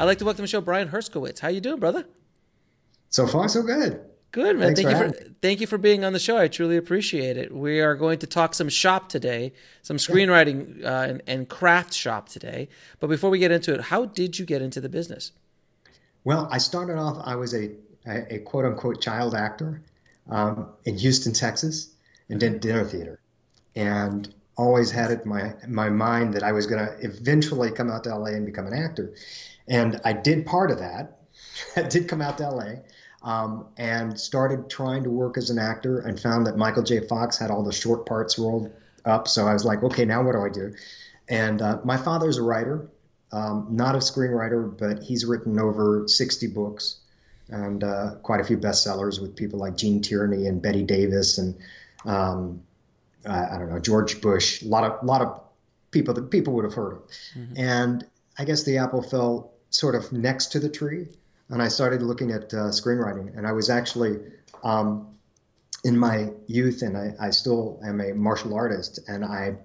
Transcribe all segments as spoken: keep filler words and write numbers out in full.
I'd like to welcome to the show Brian Herskowitz. How you doing, brother? So far, so good. Good, man. Thanks thank for you for thank you for being on the show. I truly appreciate it. We are going to talk some shop today, some screenwriting uh, and, and craft shop today. But before we get into it, how did you get into the business? Well, I started off. I was a a, a quote unquote child actor um, in Houston, Texas, and did dinner theater, and always had it in my my mind that I was going to eventually come out to L A and become an actor, and I did part of that. I did come out to L A. Um, and started trying to work as an actor and found that Michael J. Fox had all the short parts rolled up. So I was like, okay, now what do I do? And uh, my father's a writer, um, not a screenwriter, but he's written over sixty books and uh, quite a few bestsellers with people like Gene Tierney and Betty Davis and um, uh, I don't know, George Bush, a lot of, lot of people that people would have heard of. Mm-hmm. And I guess the apple fell sort of next to the tree. And I started looking at uh, screenwriting, and I was actually um, in my youth, and I, I still am a martial artist, and I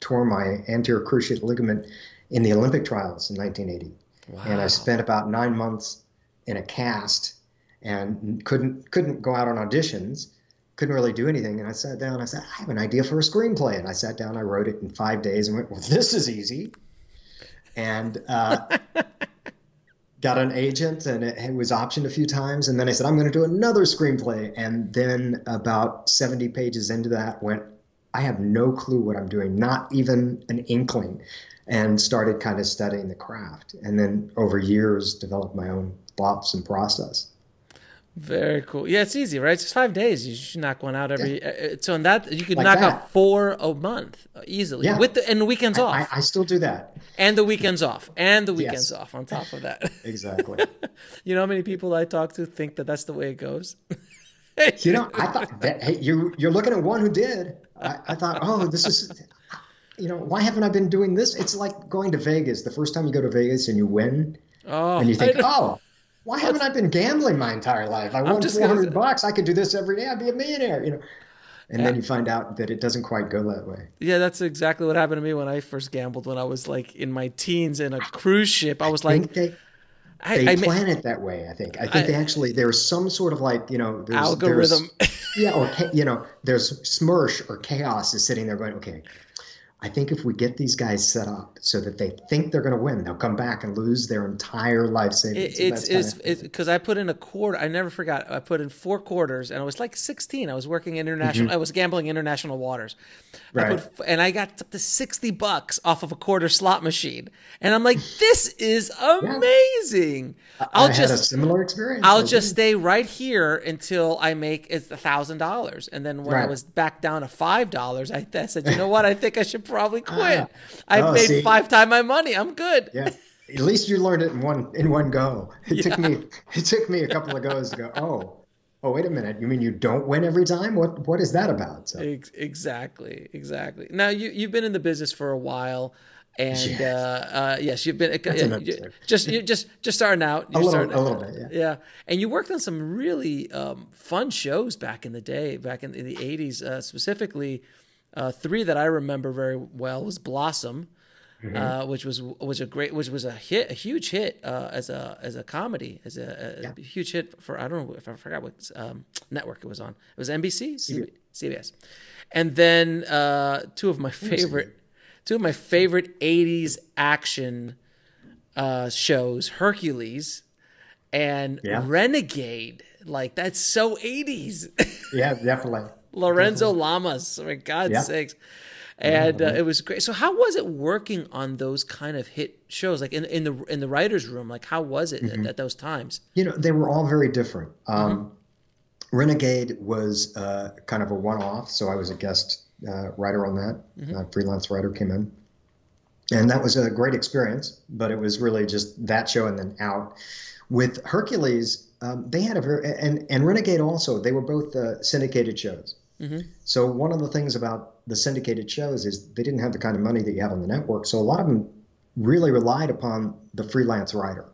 tore my anterior cruciate ligament in the Olympic trials in nineteen eighty. Wow. And I spent about nine months in a cast and couldn't couldn't go out on auditions, couldn't really do anything. And I sat down, I said, I have an idea for a screenplay. And I sat down, I wrote it in five days and went, well, this is easy. And uh got an agent, and it, it was optioned a few times. And then I said, I'm going to do another screenplay. And then about seventy pages into that went, I have no clue what I'm doing, not even an inkling, and started kind of studying the craft. And then over years developed my own thoughts and process. Very cool. Yeah, it's easy, right? It's just five days. You should knock one out every. Yeah. So in that, you could like knock that. out four a month easily. Yeah. With the, and the weekends I, off. I, I still do that. And the weekends off. And the weekends yes. off on top of that. Exactly. You know how many people I talk to think that that's the way it goes? You know, I thought that hey, you you're looking at one who did. I, I thought, oh, this is. You know, why haven't I been doing this? It's like going to Vegas. The first time you go to Vegas and you win, oh, and you think, oh. Why haven't I been gambling my entire life? I won four hundred bucks. I could do this every day. I'd be a millionaire, you know. And yeah. then you find out that it doesn't quite go that way. Yeah, that's exactly what happened to me when I first gambled when I was like in my teens in a cruise ship. I was I like, they, I, they I, plan I, it that way. I think. I think I, they actually there was some sort of like you know there's, algorithm. There's, yeah, or you know, there's Smirsh or Chaos is sitting there going, okay. I think if we get these guys set up so that they think they're going to win, they'll come back and lose their entire life savings. It, so it's it's because I put in a quarter. I never forgot. I put in four quarters, and I was like sixteen. I was working international. Mm-hmm. I was gambling international waters, right? I put, and I got up to sixty bucks off of a quarter slot machine, and I'm like, this is amazing. Yeah. I'll I just had a similar experience. I'll just stay right here until I make it's a thousand dollars, and then when right. I was back down to five dollars, I, I said, you know what? I think I should probably quit. Ah. I've oh, made see. five times my money. I'm good. Yeah. At least you learned it in one in one go. It yeah. took me it took me a couple of goes to go, oh, oh wait a minute. You mean you don't win every time? What what is that about? So. Exactly. Exactly. Now you you've been in the business for a while. And yes. Uh, uh, yes, you've been uh, you, just you just just starting out. You're a little, starting, a little bit, yeah. yeah. And you worked on some really um, fun shows back in the day, back in, in the eighties, uh, specifically. Uh, three that I remember very well was Blossom, mm-hmm. uh, which was was a great, which was a hit, a huge hit uh, as a as a comedy, as a, a yeah. huge hit for I don't know if I forgot what um, network it was on. It was N B C, C B S, and then uh, two of my favorite, two of my favorite eighties action uh, shows, Hercules and yeah. Renegade. Like that's so eighties. Yeah, definitely. Lorenzo Lamas, I mean, God's yeah. sakes. And yeah, uh, it was great. So how was it working on those kind of hit shows? Like in, in the in the writer's room, like how was it mm-hmm. at, at those times? You know, they were all very different. Um, mm-hmm. Renegade was uh, kind of a one-off. So I was a guest uh, writer on that. Mm-hmm. A freelance writer came in. And that was a great experience, but it was really just that show and then out. With Hercules, um, they had a very, and, and Renegade also, they were both uh, syndicated shows. Mm-hmm. So one of the things about the syndicated shows is they didn't have the kind of money that you have on the network. So a lot of them really relied upon the freelance writer.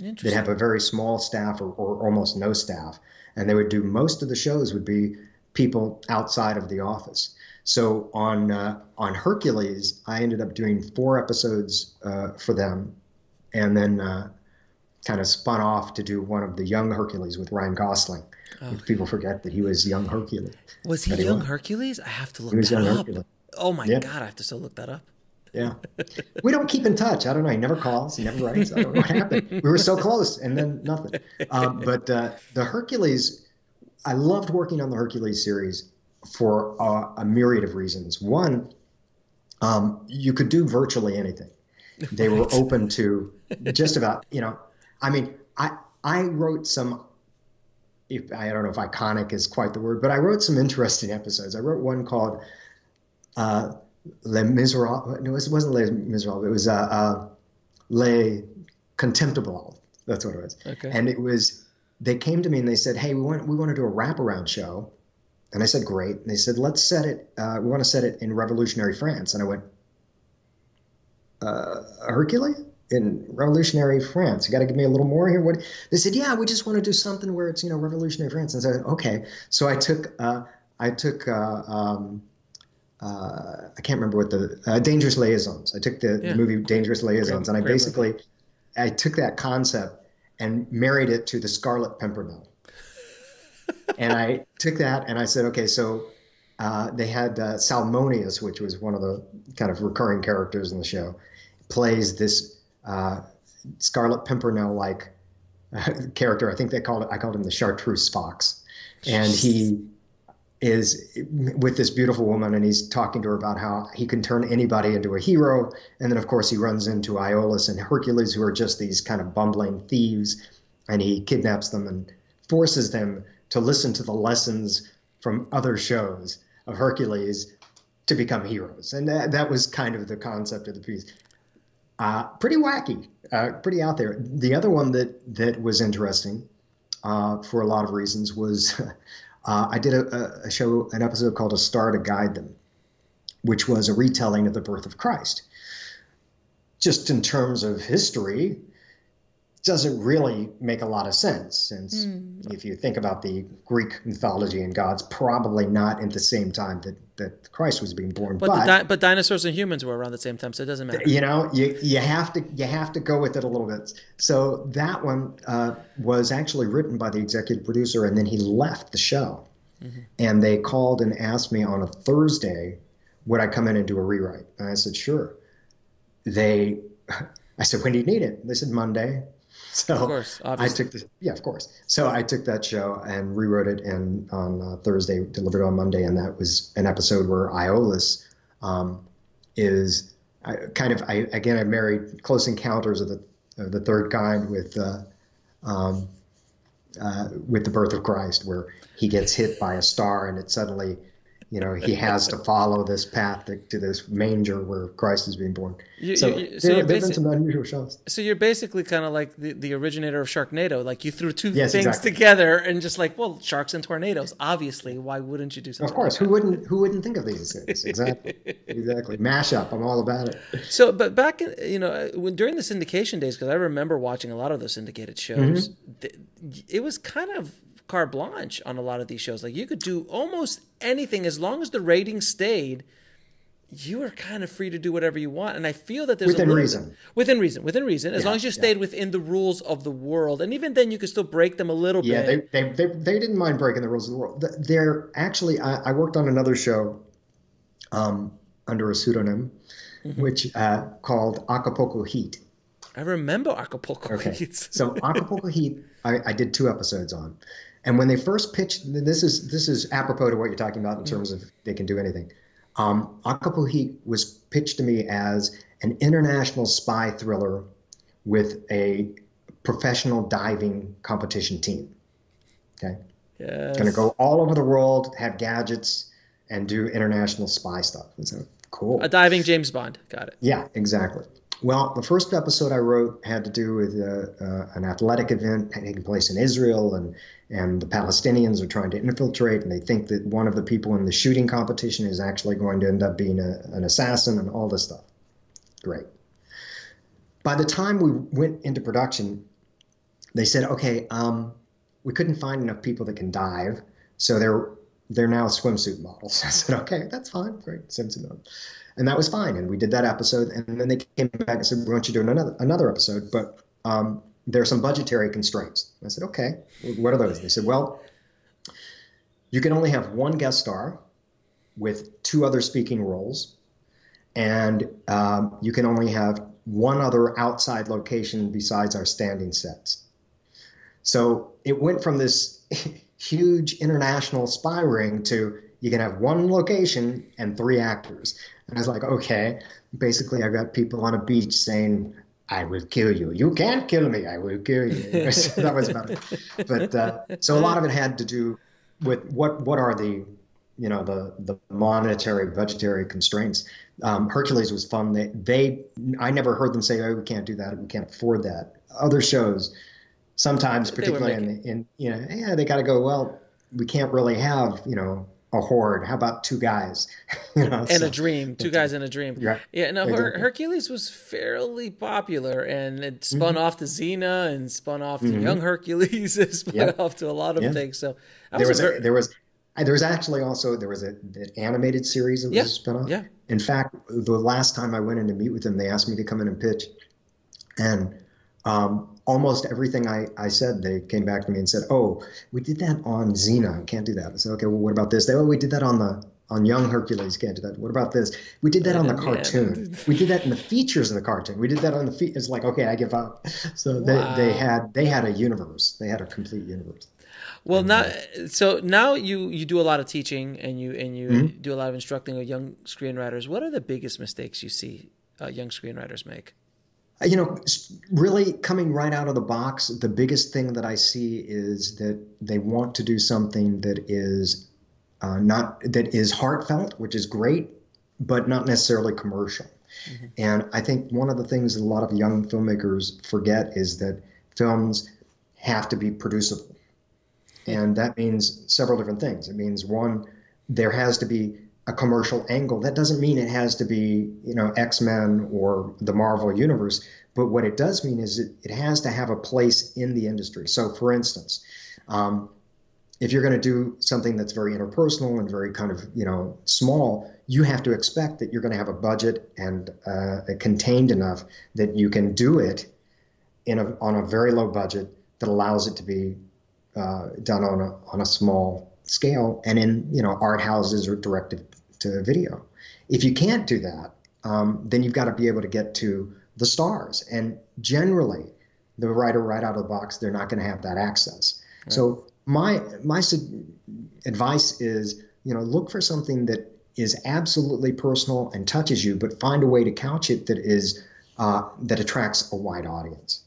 Interesting. They'd have a very small staff or, or almost no staff. And they would do, most of the shows would be people outside of the office. So on, uh, on Hercules, I ended up doing four episodes uh, for them. And then uh, kind of spun off to do one of the Young Hercules with Ryan Gosling. Oh. Which people forget that he was Young Hercules. Was he Young Hercules? I have to look that up. Hercules. Oh my yeah. God, I have to still look that up. Yeah. We don't keep in touch. I don't know. He never calls. He never writes. I don't know what happened. We were so close and then nothing. Um, but uh, the Hercules, I loved working on the Hercules series for uh, a myriad of reasons. One, um, you could do virtually anything. They were open to just about, you know, I mean, I, I wrote some, if I don't know if iconic is quite the word, but I wrote some interesting episodes. I wrote one called uh, Les Miserables. No, it wasn't Les Miserables. It was uh, uh, Les Contemptibles. That's what it was. Okay. And it was, they came to me and they said, hey, we want, we want to do a wraparound show. And I said, great. And they said, let's set it, uh, we want to set it in revolutionary France. And I went, uh, Hercules? In revolutionary France, you got to give me a little more here. What they said, yeah, we just want to do something where it's, you know, revolutionary France. And I said, okay. So I took, uh, I took, uh, um, uh, I can't remember what the uh, Dangerous Liaisons. I took the, yeah. the movie Dangerous Liaisons, great, and I basically, movie. I took that concept and married it to the Scarlet Pimpernel. And I took that and I said, okay, so uh, they had uh, Salmonius, which was one of the kind of recurring characters in the show, plays this. Uh, Scarlet Pimpernel-like uh, character. I think they called it, I called him the Chartreuse Fox. And he is with this beautiful woman and he's talking to her about how he can turn anybody into a hero. And then of course he runs into Iolaus and Hercules, who are just these kind of bumbling thieves. And he kidnaps them and forces them to listen to the lessons from other shows of Hercules to become heroes. And that, that was kind of the concept of the piece. Uh, pretty wacky, uh, pretty out there. The other one that that was interesting uh, for a lot of reasons was uh, I did a, a show, an episode called A Star to Guide Them, which was a retelling of the birth of Christ. Just in terms of history, doesn't really make a lot of sense since mm. if you think about the Greek mythology and gods, probably not at the same time that that Christ was being born. But but, the di but dinosaurs and humans were around the same time, so it doesn't matter. You know, you you have to you have to go with it a little bit. So that one uh, was actually written by the executive producer, and then he left the show. Mm-hmm. And they called and asked me on a Thursday, would I come in and do a rewrite? And I said sure. They, I said, when do you need it? They said Monday. So of course, I took the, yeah, of course. So I took that show and rewrote it, and on uh, Thursday, delivered on Monday, and that was an episode where Iolaus um, is I, kind of, I, again, I married Close Encounters of the of the Third Kind with uh, um, uh, with the birth of Christ, where he gets hit by a star, and it suddenly, you know, he has to follow this path to, to this manger where Christ is being born. You, so you, so there have been some unusual shows. So you're basically kind of like the, the originator of Sharknado. Like you threw two yes, things exactly. together and just like, well, sharks and tornadoes. Obviously, why wouldn't you do something? Of course, like that? who wouldn't? Who wouldn't think of these things? Exactly, exactly. Mashup. I'm all about it. So, but back in, you know, when during the syndication days, because I remember watching a lot of those syndicated shows, mm-hmm. it was kind of carte blanche on a lot of these shows. Like you could do almost anything as long as the ratings stayed. You were kind of free to do whatever you want, and I feel that there's within a reason bit, within reason within reason as yeah, long as you stayed yeah. within the rules of the world, and even then you could still break them a little yeah, bit. Yeah, they, they, they, they didn't mind breaking the rules of the world. They're actually I, I worked on another show um, under a pseudonym, mm-hmm. which uh, called Acapulco Heat. I remember Acapulco okay. Heat. So Acapulco Heat, I, I did two episodes on. And when they first pitched, this is this is apropos to what you're talking about in terms of they can do anything. Um, Acapulco Heat was pitched to me as an international spy thriller with a professional diving competition team. Okay, yes. Going to go all over the world, have gadgets, and do international spy stuff. And so cool. A diving James Bond. Got it. Yeah, exactly. Well, the first episode I wrote had to do with uh, uh, an athletic event taking place in Israel, and, and the Palestinians are trying to infiltrate, and they think that one of the people in the shooting competition is actually going to end up being a, an assassin and all this stuff. Great. By the time we went into production, they said, okay, um, we couldn't find enough people that can dive, so they're they're now swimsuit models. I said, okay, that's fine, great, swimsuit models. And that was fine, and we did that episode, and then they came back and said, "We want you to do another another episode." But um, there are some budgetary constraints. I said, okay, what are those? They said, well, you can only have one guest star with two other speaking roles, and um, you can only have one other outside location besides our standing sets. So it went from this huge international spy ring to you can have one location and three actors. And I was like, okay, basically I got people on a beach saying, I will kill you. You can't kill me. I will kill you. So that was about it. But uh, so a lot of it had to do with what what are the, you know, the the monetary budgetary constraints. Um, Hercules was fun. They they I never heard them say, oh, we can't do that. We can't afford that. Other shows sometimes, particularly in, in you know, yeah, they got to go. Well, we can't really have, you know, a horde. How about two guys? you know, and so. a dream. Two guys and a dream. Yeah. yeah no, Her- Hercules was fairly popular, and it spun mm-hmm. off to Xena, and spun off to mm-hmm. Young Hercules, and spun yep. off to a lot of yeah. things. So was there was a, there was there was actually also there was a, an animated series that was yeah. a spin off. Yeah. In fact, the last time I went in to meet with them, they asked me to come in and pitch, and um, almost everything I, I said, they came back to me and said, oh, we did that on Xena. Can't do that. I said, okay, well, what about this? They, oh, we did that on the on Young Hercules. Can't do that. What about this? We did that on the cartoon. We did that in the features of the cartoon. We did that on the feet. It's like, okay, I give up. So they, wow. they had they had a universe. They had a complete universe. Well, and now, so now you, you do a lot of teaching and you, and you mm-hmm. do a lot of instructing of young screenwriters. What are the biggest mistakes you see uh, young screenwriters make? You know, really coming right out of the box, the biggest thing that I see is that they want to do something that is uh, not that is heartfelt, which is great, but not necessarily commercial. Mm-hmm. And I think one of the things that a lot of young filmmakers forget is that films have to be producible. And that means several different things. It means, one, there has to be a commercial angle. That doesn't mean it has to be, you know, X-Men or the Marvel Universe, but what it does mean is it, it has to have a place in the industry. So for instance, um, if you're going to do something that's very interpersonal and very kind of, you know, small, you have to expect that you're going to have a budget and uh, contained enough that you can do it in a, on a very low budget that allows it to be uh, done on a, on a small scale and in, you know, art houses or directed to video. If you can't do that, um, then you've got to be able to get to the stars. And generally, the writer right out of the box, they're not going to have that access. Right. So my my su- advice is, you know, look for something that is absolutely personal and touches you, but find a way to couch it that is uh, that attracts a wide audience.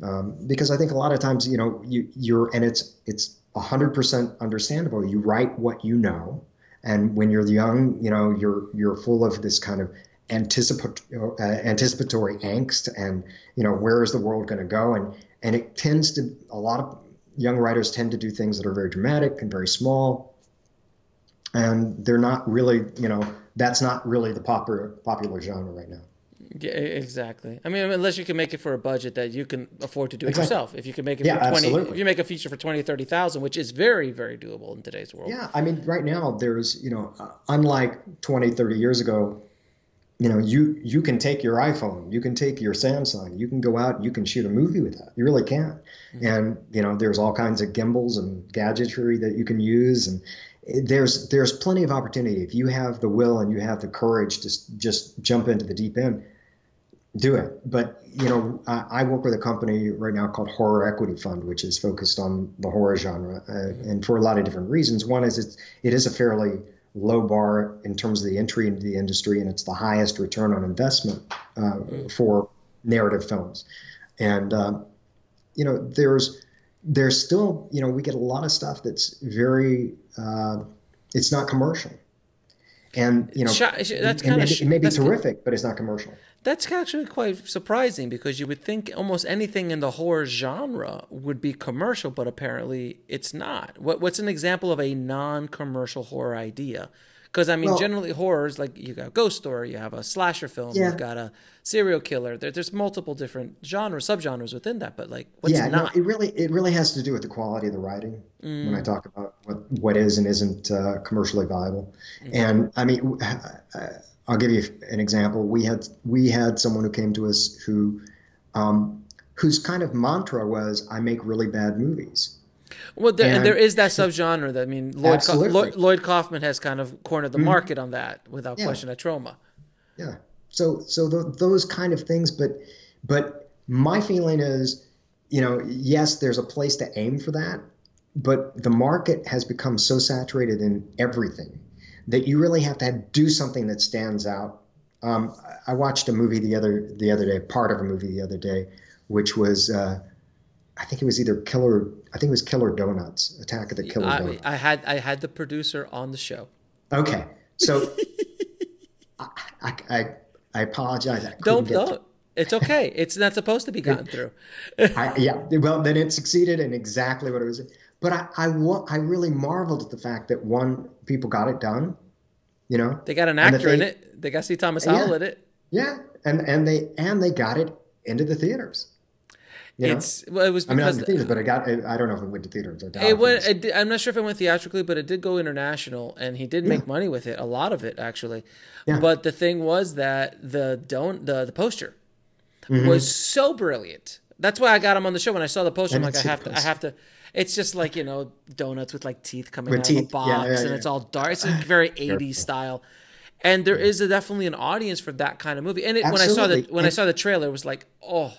Um, because I think a lot of times, you know, you you're and it's it's one hundred percent understandable. You write what you know. And when you're young, you know, you're you're full of this kind of anticipatory, uh, anticipatory angst and, you know, where is the world going to go? And and it tends to, a lot of young writers tend to do things that are very dramatic and very small. And they're not really, you know, that's not really the popular popular genre right now. Yeah, exactly. I mean, unless you can make it for a budget that you can afford to do it exactly. yourself. If you can make it yeah, for twenty, absolutely. If you make a feature for twenty, thirty thousand, which is very, very doable in today's world. Yeah, I mean, right now there's, you know, uh, unlike twenty, thirty years ago, you know, you you can take your iPhone, you can take your Samsung, you can go out, and you can shoot a movie with that. You really can. Mm-hmm. And you know, there's all kinds of gimbals and gadgetry that you can use, and there's there's plenty of opportunity if you have the will and you have the courage to just jump into the deep end. Do it. But, you know, I, I work with a company right now called Horror Equity Fund, which is focused on the horror genre, uh, and for a lot of different reasons. One is it's, it is a fairly low bar in terms of the entry into the industry, and it's the highest return on investment uh, for narrative films. And, uh, you know, there's there's still, you know, we get a lot of stuff that's very, uh, it's not commercial. And, you know, that's it, kind may, of, it may be terrific, kind, but it's not commercial. That's actually quite surprising, because you would think almost anything in the horror genre would be commercial, but apparently it's not. What, what's an example of a non-commercial horror idea? Because, I mean, well, generally horrors, like you got a ghost story, you have a slasher film, yeah. you've got a serial killer. There, there's multiple different genres, subgenres within that, but like what's yeah, not? Yeah, no, it really, it really has to do with the quality of the writing mm. when I talk about what, what is and isn't uh, commercially viable. Mm-hmm. And, I mean, I'll give you an example. We had we had someone who came to us who um, whose kind of mantra was, I make really bad movies. Well, there, and, and there is that subgenre. That, I mean, Lloyd, Co- Lloyd, Lloyd Kaufman has kind of cornered the mm-hmm. market on that, without yeah. question, at Troma. Yeah. So, so th- those kind of things. But, but my feeling is, you know, yes, there's a place to aim for that, but the market has become so saturated in everything that you really have to do something that stands out. Um, I watched a movie the other the other day, part of a movie the other day, which was. Uh, I think it was either Killer. I think it was Killer Donuts. Attack of the Killer I, Donuts. I had I had the producer on the show. Okay, so I, I I apologize. I don't don't. It's okay. It's not supposed to be gotten through. I, yeah. Well, then it succeeded in exactly what it was. But I, I I really marveled at the fact that one people got it done. You know, they got an actor they, in it. They got C. Thomas Howell yeah, in it. Yeah, and and they and they got it into the theaters. You know? It's well, it was because I mean, not in the theaters, but I got I don't know if it went to theaters. Or it went, it did, I'm not sure if it went theatrically, but it did go international, and he did make yeah. money with it, a lot of it actually. Yeah. But the thing was that the don't the, the poster mm-hmm. was so brilliant. That's why I got him on the show. When I saw the poster, and I'm like, I have to, I have to. It's just like, you know, donuts with like teeth coming with out teeth. of a box, yeah, yeah, yeah. and it's all dark. It's like very eighties style. And there yeah. is a, definitely an audience for that kind of movie. And it, when I saw the when and- I saw the trailer, it was like, oh.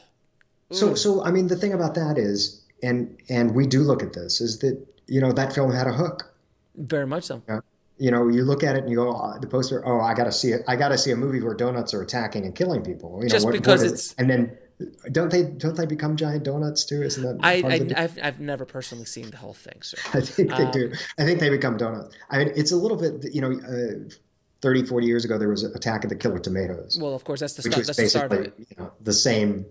So, so I mean, the thing about that is, and and we do look at this, is that, you know, that film had a hook. Very much so. You know, you, know, you look at it and you go, oh, the poster, oh, I got to see it. I got to see a movie where donuts are attacking and killing people. You Just know, what, because what it's... It? And then don't they don't they become giant donuts too? Isn't that I, I, the... I've, I've never personally seen the whole thing, sir. I think they um, do. I think they become donuts. I mean, it's a little bit, you know, uh, thirty, forty years ago, there was Attack of the Killer Tomatoes. Well, of course, that's the, start, that's the start of it. You know, the same...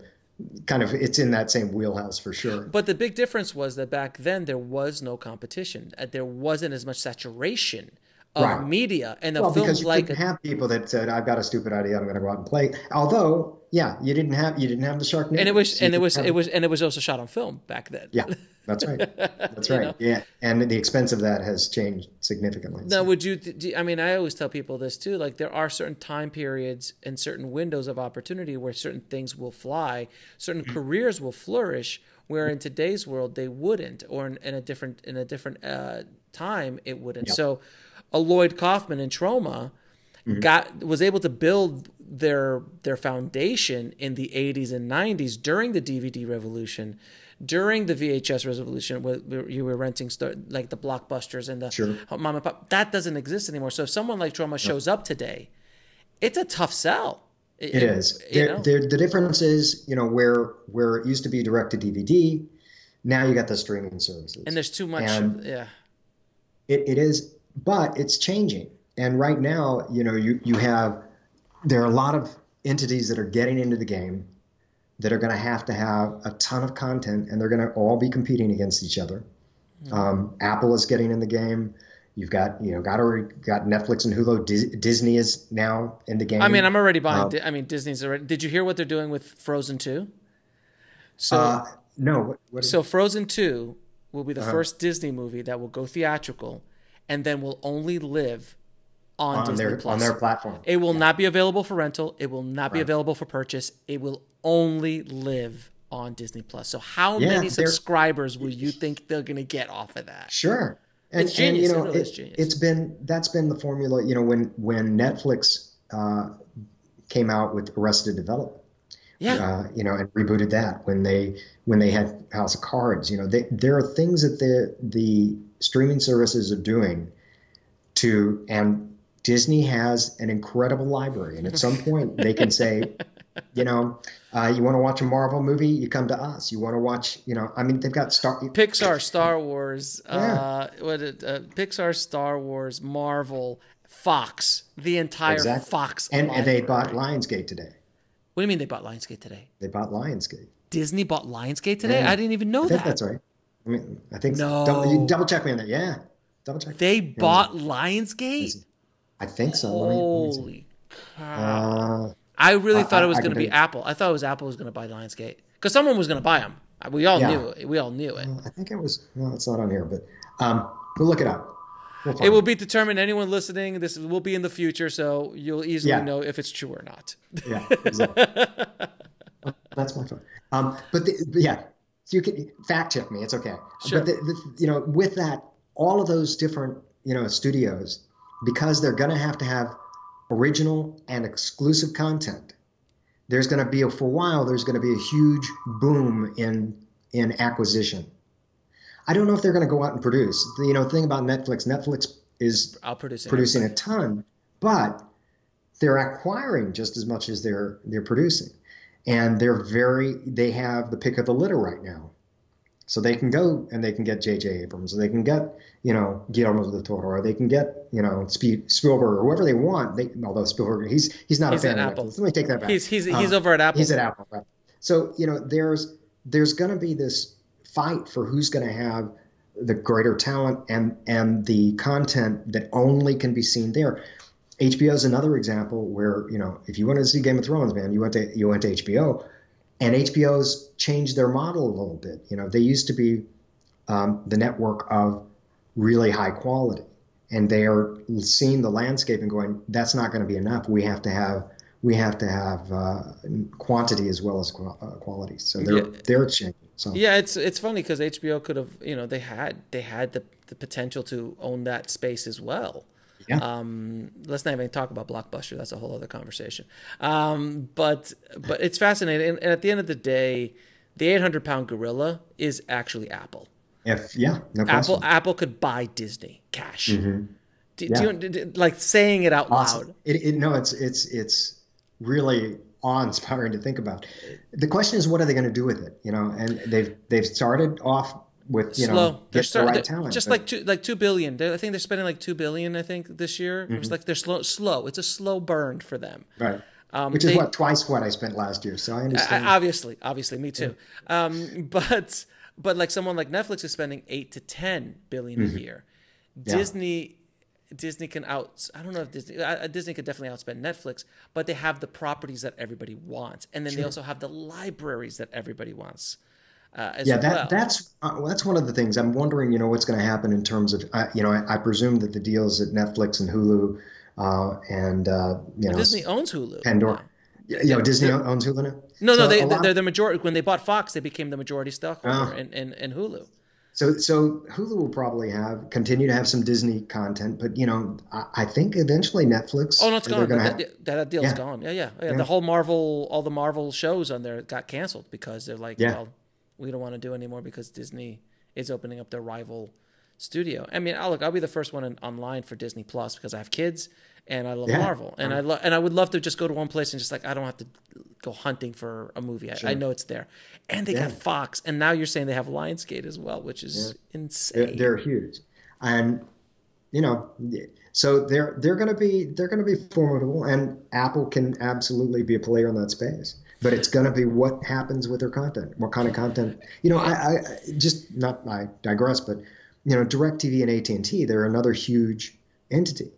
Kind of, it's in that same wheelhouse for sure. But the big difference was that back then there was no competition. There wasn't as much saturation of right. media, and the well, film because you like didn't a, have people that said, "I've got a stupid idea, I'm going to go out and play." Although, yeah, you didn't have you didn't have the Sharknado, and it was so and it was it was and it was also shot on film back then. Yeah, that's right, that's right. You know? Yeah, and the expense of that has changed significantly. Now, so. would you? Do, I mean, I always tell people this too. Like, there are certain time periods and certain windows of opportunity where certain things will fly, certain mm-hmm. careers will flourish, where in today's world they wouldn't, or in, in a different in a different uh, time it wouldn't. Yep. So. A Lloyd Kaufman and Troma mm-hmm. got was able to build their their foundation in the eighties and nineties during the D V D revolution, during the V H S revolution, where you were renting star, like the Blockbusters and the sure. mom and pop. That doesn't exist anymore. So if someone like Troma shows up today, it's a tough sell. It, it is. You know? there, there, the difference is, you know, where where it used to be direct to D V D, now you got the streaming services, and there's too much. And yeah, it it is. But it's changing. And right now, you know, you, you have, there are a lot of entities that are getting into the game that are going to have to have a ton of content, and they're going to all be competing against each other. Mm-hmm. Um, Apple is getting in the game. You've got, you know, got already got Netflix and Hulu. Dis- Disney is now in the game. I mean, I'm already buying, um, Di- I mean, Disney's already, did you hear what they're doing with Frozen two? So uh, no. What, what so Frozen two will be the uh-huh. first Disney movie that will go theatrical. And then will only live on, on Disney their, Plus. On their platform. It will yeah. not be available for rental. It will not be right. available for purchase. It will only live on Disney Plus. So how yeah, many subscribers will you think they're going to get off of that? Sure. And, it's genius. And, you know, it, genius. It's been, that's been the formula. You know, when, when Netflix uh, came out with Arrested Development, yeah. uh, you know, and rebooted that, when they, when they had House of Cards, you know, they, there are things that the, the, streaming services are doing to, and Disney has an incredible library. And at some point they can say, you know, uh, you want to watch a Marvel movie, you come to us. You want to watch, you know, I mean, they've got Star Pixar, Star Wars, yeah. uh, what it, uh, Pixar, Star Wars, Marvel, Fox, the entire exactly. Fox. And, and they bought Lionsgate today. What do you mean they bought Lionsgate today? They bought Lionsgate. Disney bought Lionsgate today. Yeah. I didn't even know I think that. That's right. I mean, I think no. double, you double check me on that. Yeah, double check. They yeah. bought Lionsgate. I think so. Holy cow! Uh, I really I, thought it was going to be Apple. I thought it was Apple was going to buy Lionsgate because someone was going to buy them. We all yeah. knew it. We all knew it. Well, I think it was. Well, it's not on here, but um, we'll look it up. We'll it will be determined. Anyone listening, this will be in the future, so you'll easily yeah. know if it's true or not. Yeah. Exactly. That's more fun. Um, but, the, but yeah, so you can fact check me. It's okay. Sure. But the, the, you know, with that, all of those different you know studios, because they're going to have to have original and exclusive content. There's going to be a, for a while. There's going to be a huge boom in in acquisition. I don't know if they're going to go out and produce. The, you know, thing about Netflix. Netflix is producing a ton, but they're acquiring just as much as they're they're producing, and they're very they have the pick of the litter right now, so they can go and they can get J J Abrams, or they can get you know Guillermo del Toro, or they can get you know Spielberg or whoever they want. They, although Spielberg, he's he's not he's a fan of Apple. Netflix. Let me take that back. He's he's um, he's over at Apple. He's at Apple. Right? So you know there's there's going to be this fight for who's going to have the greater talent and and the content that only can be seen there. H B O is another example where, you know, if you wanted to see Game of Thrones, man, you went to you went to H B O, and H B O's changed their model a little bit. You know, they used to be um, the network of really high quality, and they are seeing the landscape and going, that's not going to be enough. We have to have we have to have uh, quantity as well as qu- uh, quality. So they're yeah. they're changing. So yeah, it's it's funny because H B O could have, you know, they had they had the the potential to own that space as well. Yeah. Um, let's not even talk about Blockbuster. That's a whole other conversation. Um, but but it's fascinating. And, and at the end of the day, the eight hundred pound gorilla is actually Apple. If, yeah, no Apple question. Apple could buy Disney cash. Mm-hmm. do, yeah. do you, do, do, like saying it out awesome. Loud. It, it, no, it's it's it's really awe-inspiring to think about. The question is, what are they going to do with it? You know, and they've they've started off. With you Slow. know, they're starting the right talent, just but... like two, like two billion. They're, I think they're spending like two billion. I think this year mm-hmm. it was like they're slow, slow. It's a slow burn for them, right? Um, Which is they, what twice what I spent last year. So I understand. I, obviously, obviously, me too. Yeah. Um, but but like someone like Netflix is spending eight to ten billion mm-hmm. a year. Yeah. Disney Disney can out. I don't know if Disney uh, Disney could definitely outspend Netflix, but they have the properties that everybody wants, and then sure. they also have the libraries that everybody wants. Uh, as yeah, that, well. that's uh, that's one of the things I'm wondering. You know, what's going to happen in terms of uh, you know, I, I presume that the deals at Netflix and Hulu uh, and uh, you well, know, Disney owns Hulu. Pandora, yeah, you know, Disney owns Hulu now. No, so no, they they're the majority. When they bought Fox, they became the majority stockholder uh, in, in, in Hulu. So so Hulu will probably have continue to have some Disney content, but you know, I, I think eventually Netflix. Oh no, it's gone. Gonna have, that, that deal's yeah. gone. Yeah, yeah, yeah, yeah. The whole Marvel, all the Marvel shows on there got canceled because they're like, yeah. well. we don't want to do anymore because Disney is opening up their rival studio. I mean, I'll, look, I'll be the first one in, online for Disney Plus because I have kids and I love yeah. Marvel. And um, I lo- and I would love to just go to one place and just like, I don't have to go hunting for a movie. I, sure. I know it's there. And they yeah. got Fox. And now you're saying they have Lionsgate as well, which is yeah. insane. They're, they're huge. And, you know, so they're, they're going to be, they're going to be formidable, and Apple can absolutely be a player in that space. But it's going to be what happens with their content, what kind of content. You know, I, I just not I digress, but, you know, DirecTV and A T and T, they're another huge entity.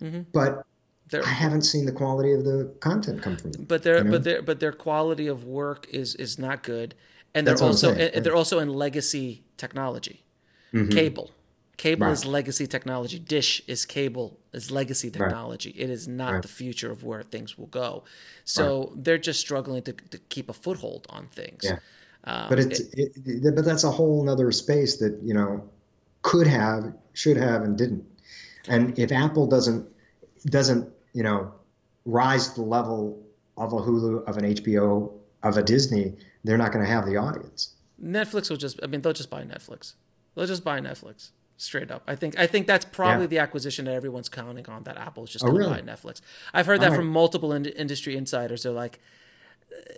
Mm-hmm. But they're, I haven't seen the quality of the content come from them. But their you know? but their but their quality of work is is not good, and they're That's also and right. they're also in legacy technology, mm-hmm. cable. Cable right. is legacy technology. Dish is cable is legacy technology. Right. It is not right. the future of where things will go. So right. they're just struggling to, to keep a foothold on things. Yeah. Um, but it's it, it, but that's a whole other space that you know could have, should have, and didn't. And if Apple doesn't doesn't you know rise to the level of a Hulu, of an H B O, of a Disney, they're not going to have the audience. Netflix will just. I mean, they'll just buy Netflix. They'll just buy Netflix. Straight up, I think I think that's probably yeah. the acquisition that everyone's counting on. That Apple's just going to buy Netflix. I've heard that right. from multiple in- industry insiders. They're like,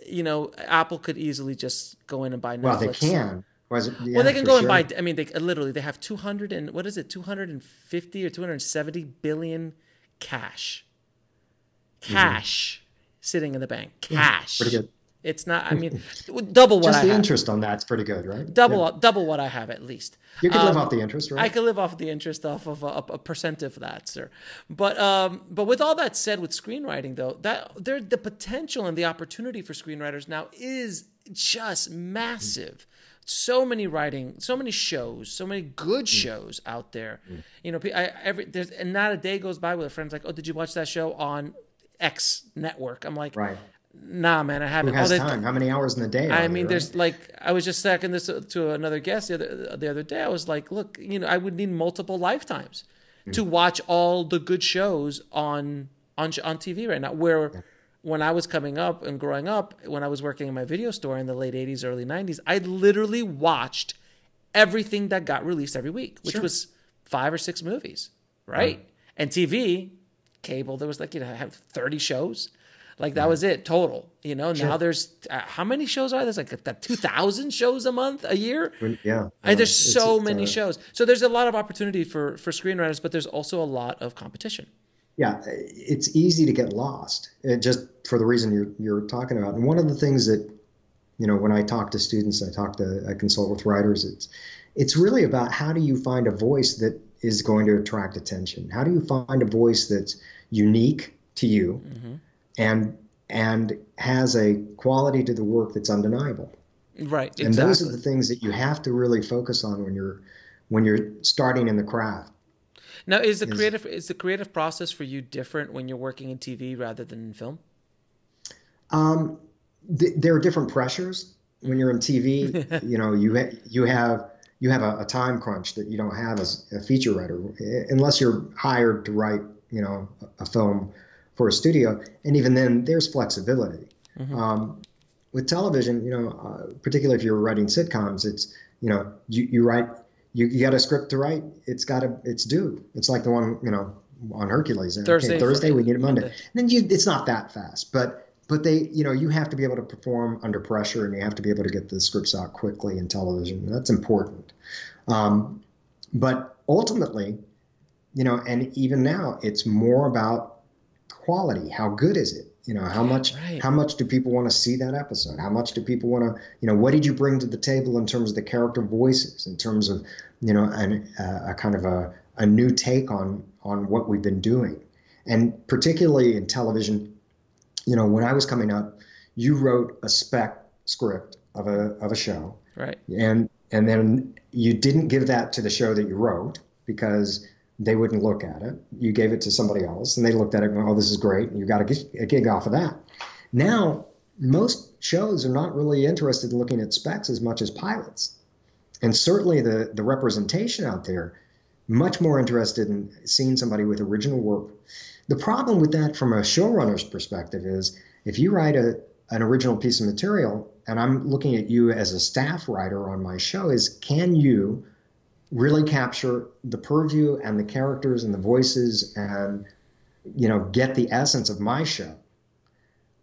you know, Apple could easily just go in and buy Netflix. Well, they can. Was it, yeah, well, they can go sure. and buy. I mean, they literally they have two hundred and what is it, two hundred and fifty or two hundred and seventy billion cash, cash mm-hmm. sitting in the bank, cash. Pretty good. It's not. I mean, double what Just I have. Just the interest on that's pretty good, right? Double, yeah. double what I have at least. You could um, live off the interest, right? I could live off the interest off of a, a percent of that, sir. But, um, but with all that said, with screenwriting though, that there the potential and the opportunity for screenwriters now is just massive. So many writing, so many shows, so many good shows mm. out there. Mm. You know, I, every there's and not a day goes by where a friend's like, "Oh, did you watch that show on X network?" I'm like, right. Nah, man, I haven't. Who has oh, time? How many hours in the day? I mean, there, there's right? like, I was just talking this to another guest the other, the other day. I was like, look, you know, I would need multiple lifetimes mm-hmm. to watch all the good shows on on on T V right now. Where yeah. when I was coming up and growing up, when I was working in my video store in the late eighties, early nineties, I literally watched everything that got released every week, which sure. was five or six movies, right? Mm-hmm. And T V, cable, there was like, you know, I have thirty shows. Like that was it total, you know. Sure. Now there's uh, how many shows are there's like a, two thousand shows a month, a year. Yeah, and there's it's, so it's, many uh, shows. So there's a lot of opportunity for for screenwriters, but there's also a lot of competition. Yeah, it's easy to get lost, it, just for the reason you're you're talking about. And one of the things that, you know, when I talk to students, I talk to I consult with writers. It's it's really about how do you find a voice that is going to attract attention? How do you find a voice that's unique to you? Mm-hmm. and and has a quality to the work that's undeniable. Right, exactly. And those are the things that you have to really focus on when you're when you're starting in the craft. Now, is the creative is, is the creative process for you different when you're working in T V rather than in film? Um th there are different pressures. When you're in T V, you know, you ha you have you have a, a time crunch that you don't have as a feature writer unless you're hired to write, you know, a, a film for a studio, and even then there's flexibility. Mm-hmm. Um, with television, you know, uh, particularly if you're writing sitcoms, it's, you know, you, you write, you, you got a script to write, it's got a, it's due. It's like the one, you know, on Hercules. Thursday, okay, Thursday we need it Monday. Monday. And then you, it's not that fast, but, but they, you know, you have to be able to perform under pressure and you have to be able to get the scripts out quickly in television. That's important. Um, but ultimately, you know, and even now it's more about quality. How good is it? You know, how much, right. how much do people want to see that episode? How much do people want to, you know, what did you bring to the table in terms of the character voices, in terms of, you know, an, uh, a kind of a, a new take on, on what we've been doing. And particularly in television, you know, when I was coming up, you wrote a spec script of a, of a show. Right. And, and then you didn't give that to the show that you wrote because they wouldn't look at it. You gave it to somebody else and they looked at it and went, oh, this is great. You got a gig off of that. Now, most shows are not really interested in looking at specs as much as pilots. And certainly the, the representation out there, much more interested in seeing somebody with original work. The problem with that from a showrunner's perspective is if you write a, an original piece of material, and I'm looking at you as a staff writer on my show, is can you really capture the purview and the characters and the voices and, you know, get the essence of my show.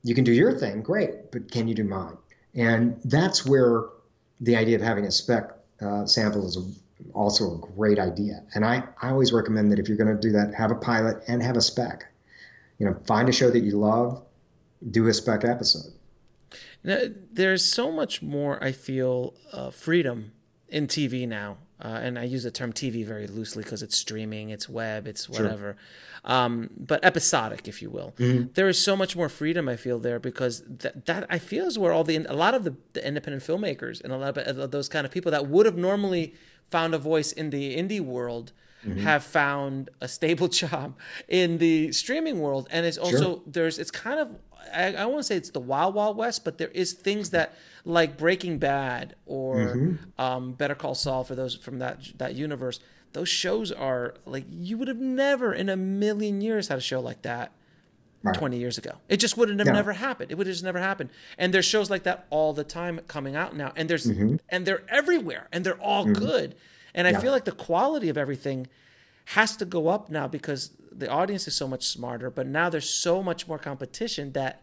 You can do your thing, great, but can you do mine? And that's where the idea of having a spec uh, sample is also a great idea. And I, I always recommend that if you're going to do that, have a pilot and have a spec. You know, find a show that you love, do a spec episode. Now, there's so much more, I feel, uh, freedom in T V now. Uh, and I use the term T V very loosely because it's streaming, it's web, it's whatever. Sure. Um, but episodic, if you will. Mm-hmm. There is so much more freedom, I feel, there because that, that I feel is where all the a lot of the, the independent filmmakers and a lot of those kind of people that would have normally found a voice in the indie world mm-hmm. have found a stable job in the streaming world. And it's also, sure. there's it's kind of, I, I won't say it's the wild, wild west, but there is things that like Breaking Bad or mm-hmm. um, Better Call Saul for those from that, that universe. Those shows are like, you would have never in a million years had a show like that right. twenty years ago. It just wouldn't have yeah. never happened. It would have just never happened. And there's shows like that all the time coming out now. And there's, mm-hmm. and they're everywhere and they're all mm-hmm. good. And I yeah. feel like the quality of everything has to go up now because the audience is so much smarter, but now there's so much more competition that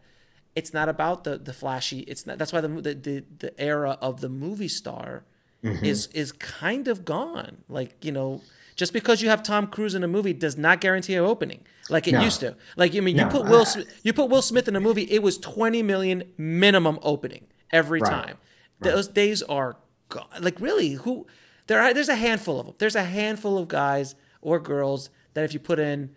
it's not about the the flashy. It's not. That's why the the the era of the movie star mm-hmm. is is kind of gone. Like, you know, just because you have Tom Cruise in a movie does not guarantee an opening like it no. used to. Like, I mean, no, you put Will I, you put Will Smith in a movie, it was twenty million minimum opening every right, time. Right. Those days are gone. Like, really, who? There are, there's a handful of them. There's a handful of guys or girls that if you put in,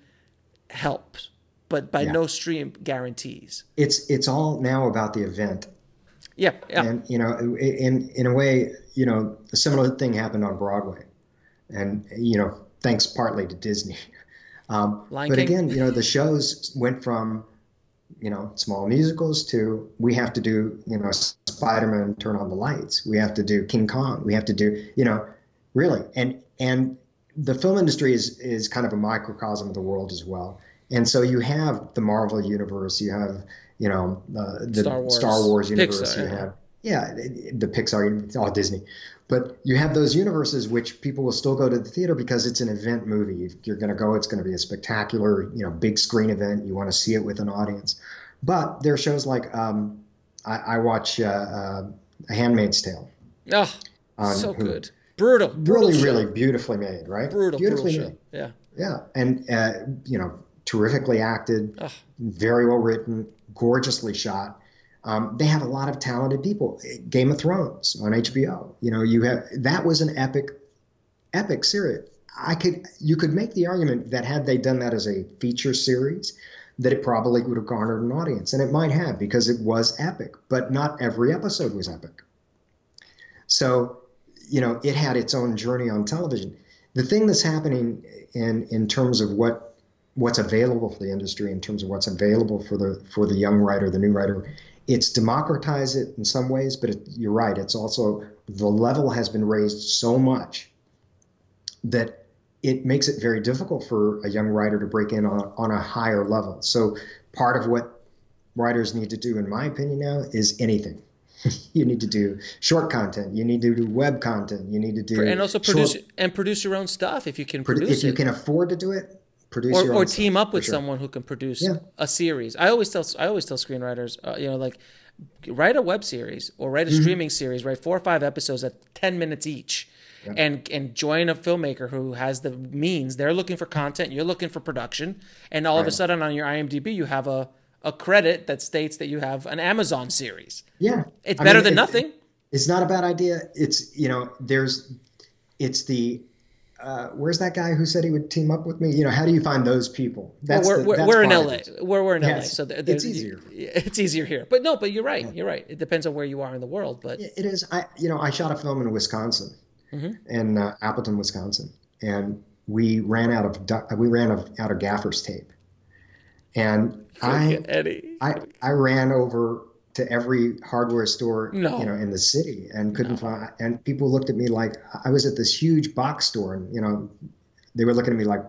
helps, but by yeah. no stream guarantees. It's it's all now about the event. Yeah, yeah. And, you know, in in a way, you know, a similar thing happened on Broadway, and, you know, thanks partly to Disney. Um, but King. Again, you know, the shows went from you know, small musicals to we have to do, you know, Spider-Man Turn on the Lights. We have to do King Kong. We have to do, you know, really. And and the film industry is is kind of a microcosm of the world as well. And so you have the Marvel Universe. You have, you know, uh, the Star Wars, Star Wars universe. Pixar, you have, yeah, the Pixar, it's all Disney. But you have those universes which people will still go to the theater because it's an event movie. If you're going to go, it's going to be a spectacular, you know, big screen event. You want to see it with an audience. But there are shows like um, I, I watch uh, uh, A Handmaid's Tale. Oh, so Hulu. Good. Brutal. Really, brutal really show. Beautifully made, right? Brutal, beautifully brutal made. Show. Yeah. Yeah. And, uh, you know, terrifically acted, oh. very well written, gorgeously shot. Um, they have a lot of talented people. Game of Thrones on H B O. You know, you have that was an epic, epic series. I could you could make the argument that had they done that as a feature series, that it probably would have garnered an audience, and it might have because it was epic. But not every episode was epic. So, you know, it had its own journey on television. The thing that's happening in in terms of what what's available for the industry, in terms of what's available for the for the young writer, the new writer. It's democratized it in some ways, but it, you're right. It's also the level has been raised so much that it makes it very difficult for a young writer to break in on, on a higher level. So part of what writers need to do, in my opinion now, is anything. You need to do short content. You need to do web content. You need to do and also produce short, and produce your own stuff if you can produce if it. If you can afford to do it. Produce or, or team stuff, up with sure. someone who can produce yeah. a series. I always tell I always tell screenwriters, uh, you know, like write a web series or write a mm-hmm. streaming series. Write four or five episodes at ten minutes each, yeah. and and join a filmmaker who has the means. They're looking for content. You're looking for production, and all right. of a sudden on your I M D B you have a a credit that states that you have an Amazon series. Yeah, it's I better mean, than it, nothing. It's not a bad idea. It's you know there's it's the. Uh, where's that guy who said he would team up with me? You know, how do you find those people? That's well, we're, the, we're, that's we're in L A. We're, we're in yes. L A. So there, it's easier. It's easier here. But no, but you're right. Yeah. You're right. It depends on where you are in the world. But it is. I, you know, I shot a film in Wisconsin, mm-hmm. in uh, Appleton, Wisconsin, and we ran out of we ran out of gaffer's tape, and I, Eddie. I I ran over to every hardware store no. you know, in the city and couldn't no. find, and people looked at me like, I was at this huge box store and, you know, they were looking at me like,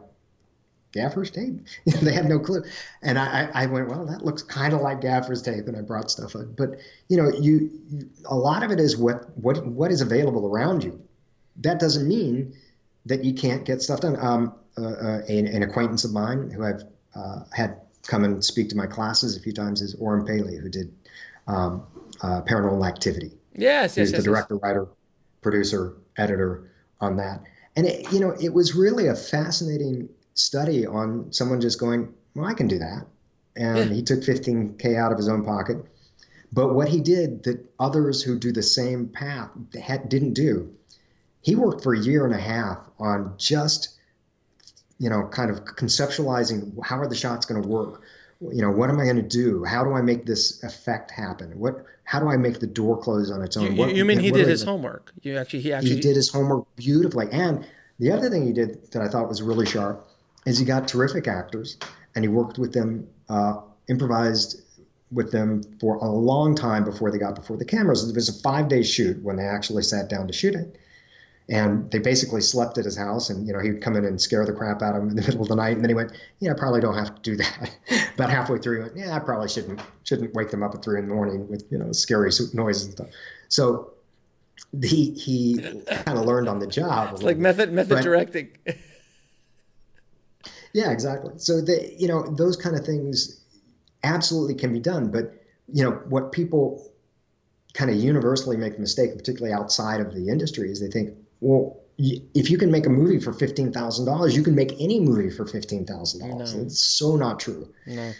gaffer's tape? They had no clue. And I, I went, well, that looks kind of like gaffer's tape, and I brought stuff up. But, you know, you, you a lot of it is what, what what is available around you. That doesn't mean that you can't get stuff done. Um, uh, uh, an, an acquaintance of mine who I've uh, had come and speak to my classes a few times is Orrin Paley, who did Um, uh, Paranormal Activity. Yes, yes, He's yes, the director, yes. writer, producer, editor on that. And, it, you know, it was really a fascinating study on someone just going, well, I can do that. And yeah. he took fifteen K out of his own pocket. But what he did that others who do the same path had, didn't do, he worked for a year and a half on just, you know, kind of conceptualizing how are the shots going to work? You know, what am I going to do? How do I make this effect happen? What? How do I make the door close on its own? You, what, you mean he did his gonna... homework? You actually, he actually he did his homework beautifully. And the other thing he did that I thought was really sharp is he got terrific actors and he worked with them, uh, improvised with them for a long time before they got before the cameras. It was a five-day shoot when they actually sat down to shoot it. And they basically slept at his house, and you know he would come in and scare the crap out of him in the middle of the night. And then he went, "Yeah, I probably don't have to do that." About halfway through, he went, "Yeah, I probably shouldn't shouldn't wake them up at three in the morning with you know scary noises and stuff." So he he kind of learned on the job. It's like bit. method method but, directing. Yeah, exactly. So the you know those kind of things absolutely can be done, but you know what people kind of universally make the mistake, particularly outside of the industry, is they think, well, if you can make a movie for fifteen thousand dollars, you can make any movie for fifteen thousand dollars. No. It's so not true. No.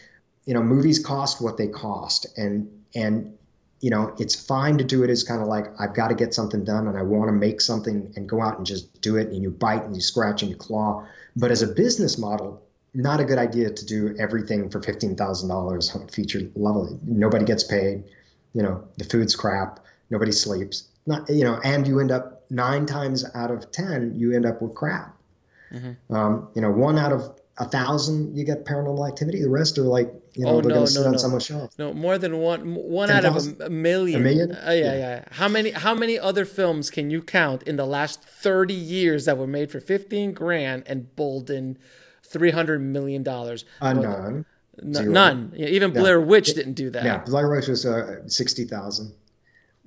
You know, movies cost what they cost. And, and you know, it's fine to do it as kind of like, I've got to get something done and I want to make something and go out and just do it. And you bite and you scratch and you claw. But as a business model, not a good idea to do everything for fifteen thousand dollars on feature level. Nobody gets paid. You know, the food's crap. Nobody sleeps. Not, you know, and you end up, nine times out of ten, you end up with crap. Mm-hmm. Um, you know, one out of a thousand, you get Paranormal Activity. The rest are like, you know, oh, they're no, going to sit no, on no. someone's shelf. No, more than one. One ten out thousand? Of a million. A million? Oh, yeah, yeah, yeah. How many? How many other films can you count in the last thirty years that were made for fifteen grand and bolden three hundred million dollars? Uh, well, none. No, none. Yeah, even no. Blair Witch didn't do that. Yeah, Blair Witch was uh, sixty thousand.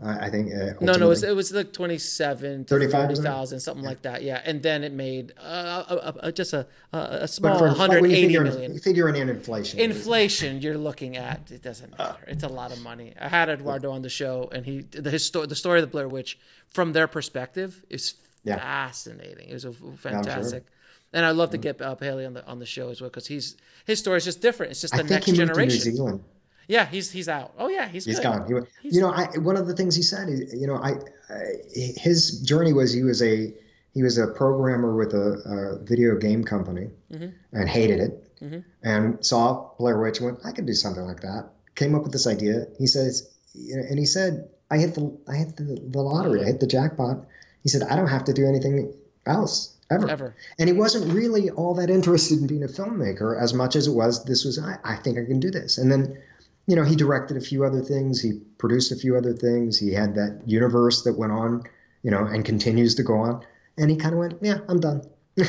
I think uh, no, no, it was, it was like twenty-seven, thirty thousand, something yeah. like that, yeah. And then it made uh, a, a, a, just a a small one hundred eighty million. You figure in inflation, inflation, you're looking at it doesn't matter. Uh, it's a lot of money. I had Eduardo yeah. on the show, and he the his story, the story of the Blair Witch from their perspective is yeah. fascinating. It was a, fantastic. Yeah, and I love mm-hmm. to get uh, Paley on the on the show as well, because he's his story is just different. It's just the I next think he generation. Moved to New Zealand. Yeah, he's he's out. Oh yeah, he's he's good. gone. He, he's you know, I, one of the things he said, you know, I, I his journey was he was a he was a programmer with a, a video game company mm-hmm. and hated it mm-hmm. and saw Blair Witch and went, I could do something like that. Came up with this idea. He says, you know, and he said, I hit the I hit the, the lottery. I hit the jackpot. He said, I don't have to do anything else. Ever. Ever. And he wasn't really all that interested in being a filmmaker as much as it was this was I, I think I can do this. And then, you know, he directed a few other things. He produced a few other things. He had that universe that went on, you know, and continues to go on. And he kind of went, yeah, I'm done.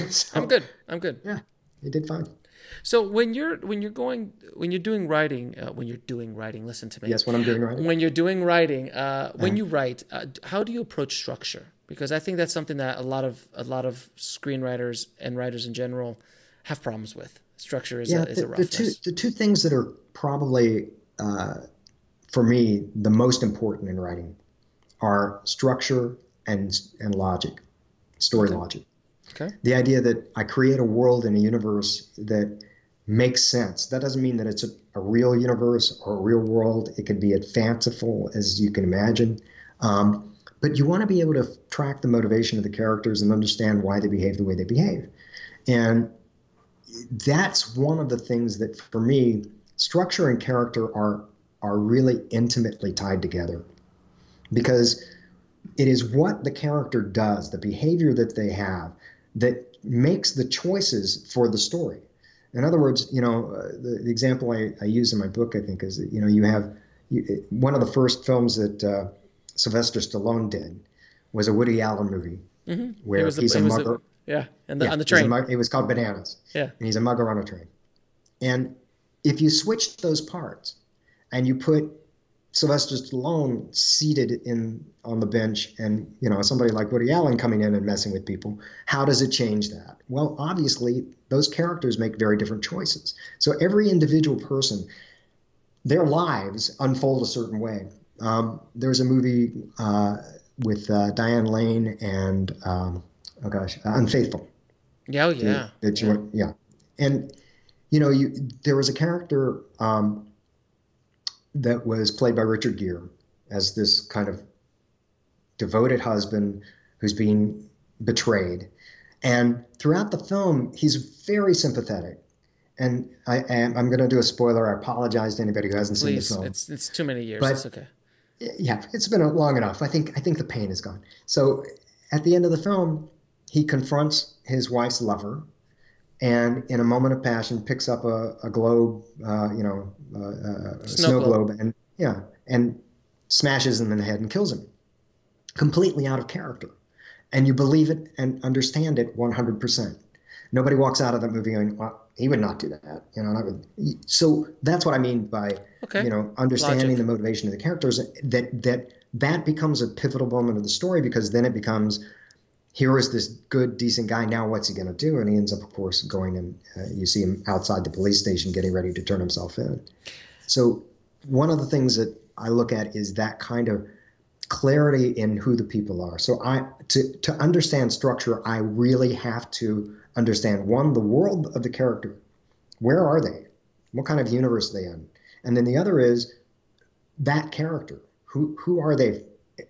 so, I'm good. I'm good. Yeah, he did fine. So when you're when you're going when you're doing writing, uh, when you're doing writing, listen to me. Yes, when I'm doing writing. When you're doing writing, uh, when um, you write, uh, how do you approach structure? Because I think that's something that a lot of a lot of screenwriters and writers in general have problems with. Structure is yeah, a, is the, a roughness. The two the two things that are probably Uh, for me, the most important in writing are structure and and logic, story okay. logic. Okay. The idea that I create a world and a universe that makes sense. That doesn't mean that it's a, a real universe or a real world. It can be as fanciful as you can imagine. Um, but you want to be able to track the motivation of the characters and understand why they behave the way they behave. And that's one of the things that, for me, structure and character are are really intimately tied together, because it is what the character does, the behavior that they have, that makes the choices for the story. In other words, you know, uh, the, the example I, I use in my book, I think, is that, you know, you have you, one of the first films that uh, Sylvester Stallone did was a Woody Allen movie mm-hmm. where he's a, a mugger. A, yeah, and the, yeah, on the train. Mug, it was called Bananas. Yeah. And he's a mugger on a train. And if you switch those parts and you put Sylvester Stallone seated in on the bench and, you know, somebody like Woody Allen coming in and messing with people, how does it change that? Well, obviously, those characters make very different choices. So every individual person, their lives unfold a certain way. Um, there was a movie uh, with uh, Diane Lane and, um, oh gosh, uh, Unfaithful. Yeah, oh, yeah. The, the, yeah. yeah. And you know, you, there was a character um, that was played by Richard Gere as this kind of devoted husband who's being betrayed. And throughout the film, he's very sympathetic. And I, and I'm going to do a spoiler. I apologize to anybody who hasn't Please, seen the film. It's, it's too many years. But it's okay. Yeah, it's been long enough. I think I think the pain is gone. So at the end of the film, he confronts his wife's lover, and in a moment of passion, picks up a, a globe, uh, you know, uh, a snow, snow globe, globe, and yeah, and smashes him in the head and kills him, completely out of character. And you believe it and understand it one hundred percent. Nobody walks out of that movie going, well, he would not do that, you know. Not with, so that's what I mean by okay. you know, understanding Logic. the motivation of the characters. That that that becomes a pivotal moment of the story, because then it becomes, here is this good, decent guy. Now what's he going to do? And he ends up, of course, going and uh, you see him outside the police station getting ready to turn himself in. So one of the things that I look at is that kind of clarity in who the people are. So I to, to understand structure, I really have to understand, one, the world of the character. Where are they? What kind of universe are they in? And then the other is that character. Who, who are they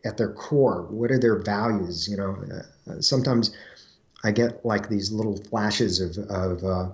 at their core? What are their values? You know, uh, sometimes I get like these little flashes of, of uh,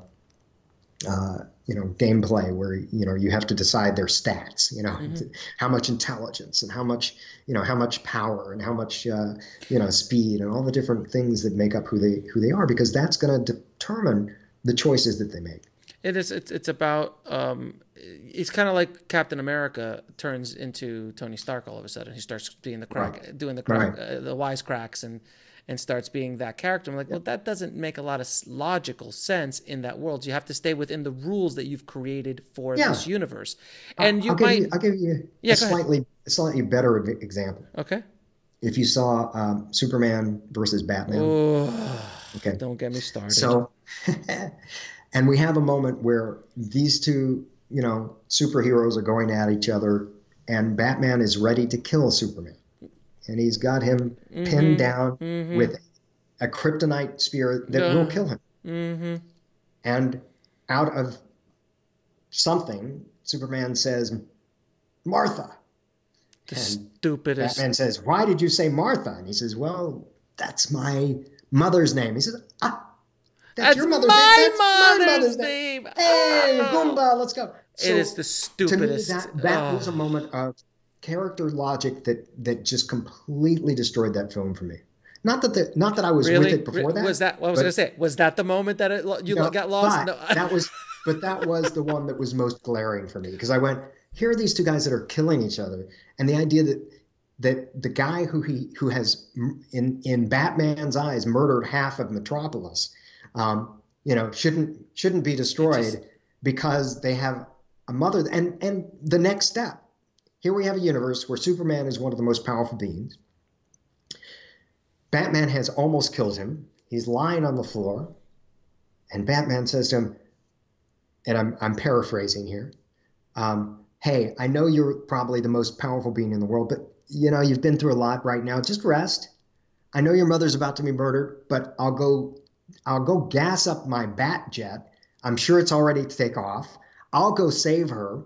uh, you know, gameplay where, you know, you have to decide their stats, you know, mm-hmm. how much intelligence and how much, you know, how much power and how much, uh, you know, speed and all the different things that make up who they, who they are, because that's going to determine the choices that they make. It is. It's, it's about. Um, it's kind of like Captain America turns into Tony Stark all of a sudden. He starts being the crack, right. doing the crack, right. uh, the wisecracks, and and starts being that character. I'm like, yep. well, that doesn't make a lot of logical sense in that world. You have to stay within the rules that you've created for yeah. this universe. And I'll, you I'll might. Give you, I'll give you yeah, a slightly a slightly better example. Okay. If you saw um, Superman versus Batman. Oh, okay. Don't get me started. So. And we have a moment where these two, you know, superheroes are going at each other, and Batman is ready to kill Superman. And he's got him mm-hmm. pinned down mm-hmm. with a kryptonite spear that Duh. will kill him. Mm-hmm. And out of something, Superman says, Martha. The and stupidest. Batman says, why did you say Martha? And he says, well, that's my mother's name. He says, ah. That's, That's your mother's my name. That's mother's my mother's name. name. Hey, oh. Goomba, let's go. So it is the stupidest. To me, that, that oh. was a moment of character logic that that just completely destroyed that film for me. Not that the, not that I was really? with it before Re that. Was that what I was going to say? Was that the moment that it, you no, got lost? No. that was, but that was the one that was most glaring for me, because I went, here are these two guys that are killing each other, and the idea that that the guy who he who has in in Batman's eyes murdered half of Metropolis. Um, you know, shouldn't shouldn't be destroyed just, because they have a mother. And and the next step, here we have a universe where Superman is one of the most powerful beings. Batman has almost killed him. He's lying on the floor, and Batman says to him, and I'm I'm paraphrasing here, um, "Hey, I know you're probably the most powerful being in the world, but you know you've been through a lot right now. Just rest. I know your mother's about to be murdered, but I'll go." I'll go gas up my bat jet. I'm sure it's already to take off. I'll go save her.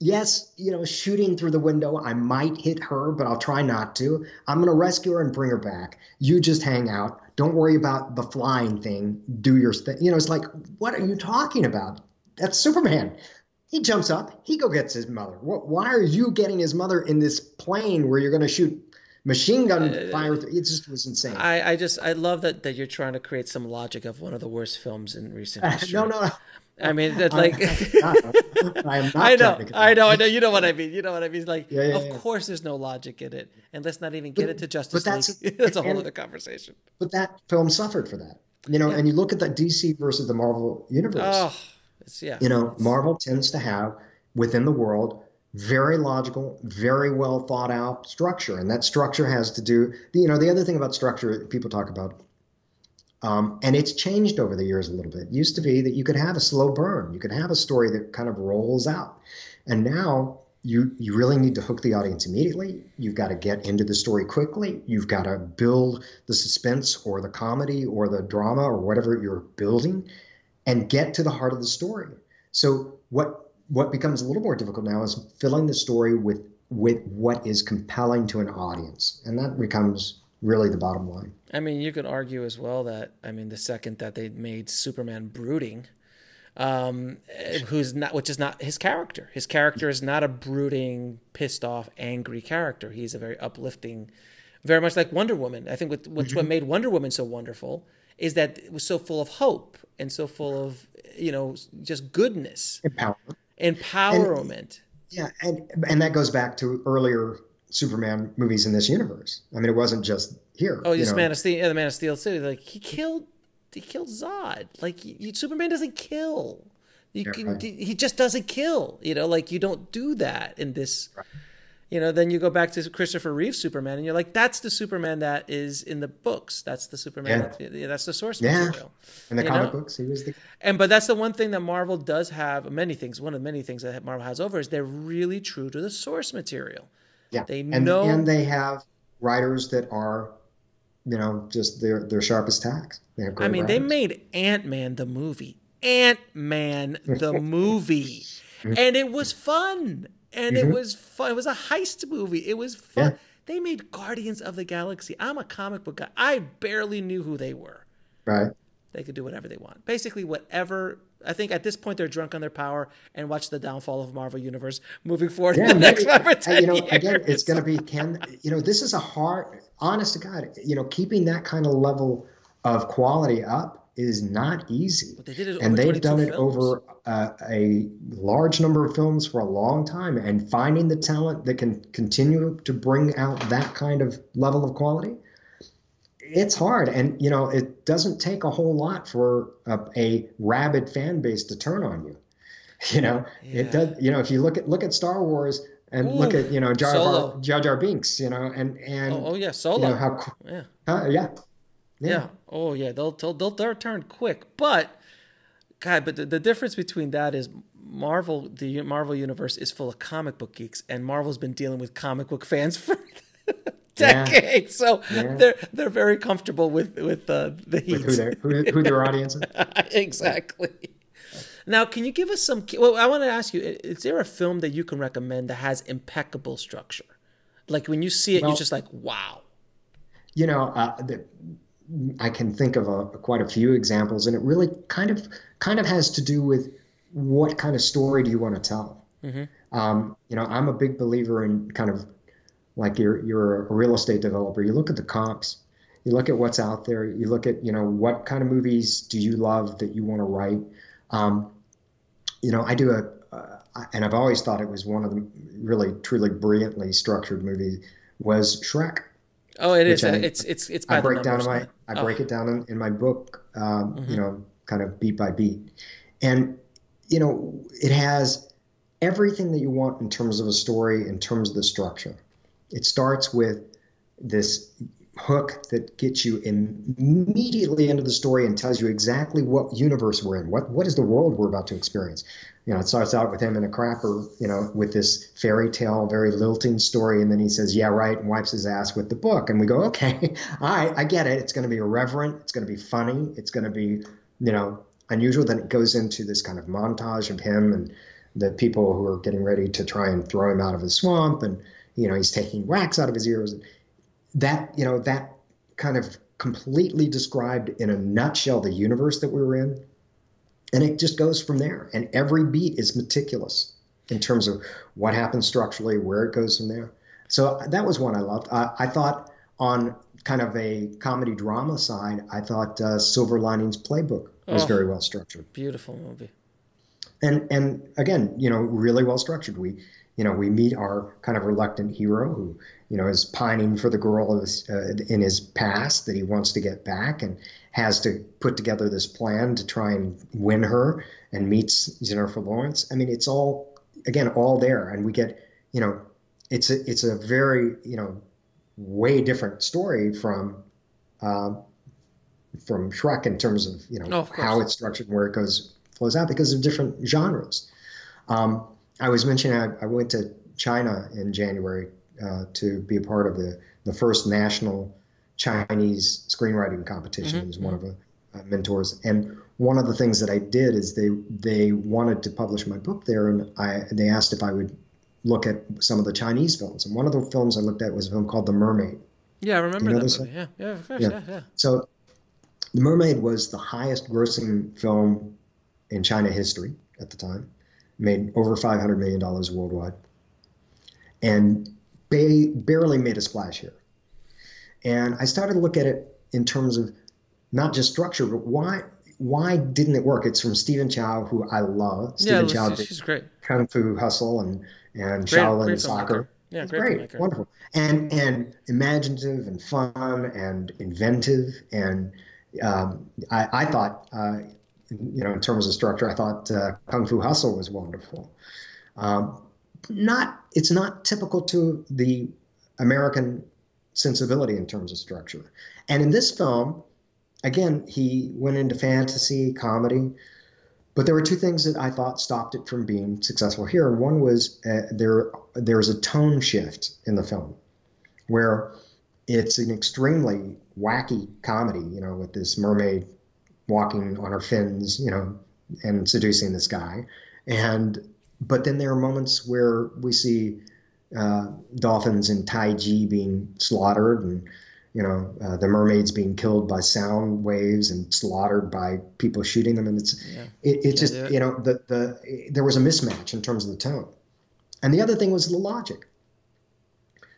Yes, you know, shooting through the window, I might hit her, but I'll try not to. I'm going to rescue her and bring her back. You just hang out. Don't worry about the flying thing. Do your thing. You know, it's like, what are you talking about? That's Superman. He jumps up. He go gets his mother. Why are you getting his mother in this plane where you're going to shoot machine gun fire? It just was insane. I, I just I love that that you're trying to create some logic of one of the worst films in recent history. Uh, no, no. I mean that like I, am not I know, I know, I know. You know what I mean. You know what I mean. Like, yeah, yeah, of yeah. course, there's no logic in it, and let's not even get but, it to Justice League. That's, that's a whole and, other conversation. But that film suffered for that, you know. Yeah. And you look at the D C versus the Marvel universe. Oh, it's, yeah. You know, it's, Marvel tends to have within the world. Very logical, very well thought out structure. And that structure has to do, you know, the other thing about structure people talk about, um, and it's changed over the years a little bit. It used to be that you could have a slow burn. You could have a story that kind of rolls out. And now you, you really need to hook the audience immediately. You've got to get into the story quickly. You've got to build the suspense or the comedy or the drama or whatever you're building and get to the heart of the story. So what... What becomes a little more difficult now is filling the story with with what is compelling to an audience, and that becomes really the bottom line. I mean, you could argue as well that I mean, the second that they made Superman brooding, um, who's not, which is not his character. His character is not a brooding, pissed off, angry character. He's a very uplifting, very much like Wonder Woman. I think what what's what made Wonder Woman so wonderful is that it was so full of hope and so full of you know just goodness, empowerment. Empowerment. And, yeah, and and that goes back to earlier Superman movies in this universe. I mean, it wasn't just here. Oh, just Man of Steel, yeah, the Man of Steel City. Like he killed, he killed Zod. Like you, Superman doesn't kill. You yeah, can, right. He just doesn't kill. You know, like you don't do that in this. Right. You know, then you go back to Christopher Reeve's Superman, and you're like, that's the Superman that is in the books. That's the Superman. Yeah. That, that's the source yeah. material. In the you comic know? books, he was the. And but that's the one thing that Marvel does have. Many things. One of the many things that Marvel has over is they're really true to the source material. Yeah, they and, know, and they have writers that are, you know, just their their sharpest tacks. They have. I mean, writers. They made Ant-Man the movie. Ant-Man the movie, and it was fun. And mm-hmm. it was fun. It was a heist movie. It was fun. Yeah. They made Guardians of the Galaxy. I'm a comic book guy. I barely knew who they were. Right. They could do whatever they want. Basically, whatever. I think at this point, they're drunk on their power and watch the downfall of Marvel Universe moving forward yeah, in the maybe, next five or ten you know, years. Again, it's going to be, can, you know, this is a hard, honest to God, you know, keeping that kind of level of quality up is not easy. But they did it and they've done it films. over uh, a large number of films for a long time. And finding the talent that can continue to bring out that kind of level of quality, it's hard. And, you know, it doesn't take a whole lot for a, a rabid fan base to turn on you. You know, yeah. it does. You know, if you look at look at Star Wars and Ooh, look at, you know, Jar Jar, Jar Jar Binks, you know, and and oh, oh yeah, Solo, you know, how, yeah. Uh, yeah. Yeah. Yeah. Oh yeah. They'll, they'll they'll they'll turn quick. But God, but the, the difference between that is Marvel, the Marvel universe is full of comic book geeks, and Marvel's been dealing with comic book fans for decades. Yeah. So yeah. they're they're very comfortable with with uh, the heat. With who, who, who their audience is. Exactly. Now, can you give us some? Well, I want to ask you: is there a film that you can recommend that has impeccable structure? Like when you see it, well, you're just like, "Wow!" You know, uh, the, I can think of a, quite a few examples, and it really kind of kind of has to do with what kind of story do you want to tell. Mm-hmm. Um, you know, I'm a big believer in kind of like you're you're a real estate developer. You look at the comps, you look at what's out there, you look at you know what kind of movies do you love that you want to write. Um, You know, I do a, uh, and I've always thought it was one of the really, truly brilliantly structured movies was Shrek. Oh, it is. I, it's, it's, it's, I break down my, I oh. break it down in, in my book, um, mm-hmm. you know, kind of beat by beat. And, you know, it has everything that you want in terms of a story, in terms of the structure. It starts with this hook that gets you in immediately into the story and tells you exactly what universe we're in. What what is the world we're about to experience? You know, it starts out with him in a crapper, you know, with this fairy tale, very lilting story, and then he says, "Yeah, right," and wipes his ass with the book. And we go, "Okay, all right, I get it. It's going to be irreverent. It's going to be funny. It's going to be, you know, unusual." Then it goes into this kind of montage of him and the people who are getting ready to try and throw him out of the swamp, and you know, he's taking wax out of his ears. And that, you know, that kind of completely described in a nutshell the universe that we were in. And it just goes from there. And every beat is meticulous in terms of what happens structurally, where it goes from there. So that was one I loved. I, I thought on kind of a comedy drama side, I thought uh, Silver Linings Playbook was oh, very well structured. Beautiful movie. And, and again, you know, really well structured. We, you know, we meet our kind of reluctant hero who, you know, is pining for the girl of his, uh, in his past that he wants to get back, and has to put together this plan to try and win her, and meets Jennifer Lawrence. I mean, it's all, again, all there. And we get, you know, it's a, it's a very, you know, way different story from uh, from Shrek in terms of, you know, oh, how it's structured and where it goes, flows out because of different genres. Um I was mentioning I, I went to China in January uh, to be a part of the, the first national Chinese screenwriting competition. Mm-hmm. It was one of the uh, mentors. And one of the things that I did is they they wanted to publish my book there, and I they asked if I would look at some of the Chinese films. And one of the films I looked at was a film called The Mermaid. Yeah, I remember you know that movie. Yeah. Yeah, of course. Yeah. Yeah, yeah. So The Mermaid was the highest grossing film in China history at the time. Made over five hundred million dollars worldwide, and ba- barely made a splash here. And I started to look at it in terms of not just structure, but why why didn't it work? It's from Stephen Chow, who I love. Stephen yeah, Chow she's did great. Kung Fu Hustle and, and great, Shaolin great Soccer. Yeah, it's great, great wonderful. And, and imaginative and fun and inventive. And um, I, I thought... Uh, you know, in terms of structure, I thought uh, Kung Fu Hustle was wonderful. Um, not, it's not typical to the American sensibility in terms of structure. And in this film, again, he went into fantasy, comedy, but there were two things that I thought stopped it from being successful here. And one was uh, there, there's a tone shift in the film where it's an extremely wacky comedy, you know, with this mermaid walking on her fins, you know, and seducing this guy. And, but then there are moments where we see uh, dolphins in Taiji being slaughtered, and, you know, uh, the mermaids being killed by sound waves and slaughtered by people shooting them. And it's, yeah. it, it just, it. you know, the, the, it, there was a mismatch in terms of the tone. And the other thing was the logic,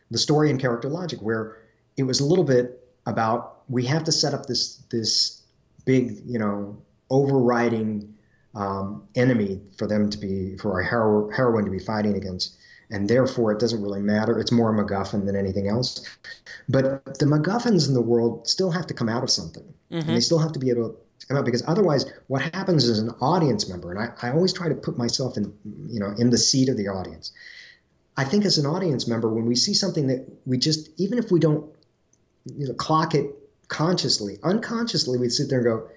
the story and character logic, where it was a little bit about, we have to set up this, this, big, you know, overriding um, enemy for them to be, for our hero, heroine to be fighting against. And therefore, it doesn't really matter. It's more a MacGuffin than anything else. But the MacGuffins in the world still have to come out of something. Mm-hmm. And they still have to be able to come out, because otherwise what happens is an audience member, and I, I always try to put myself in, you know, in the seat of the audience. I think as an audience member, when we see something that we just, even if we don't, you know, clock it consciously, unconsciously, we'd sit there and go,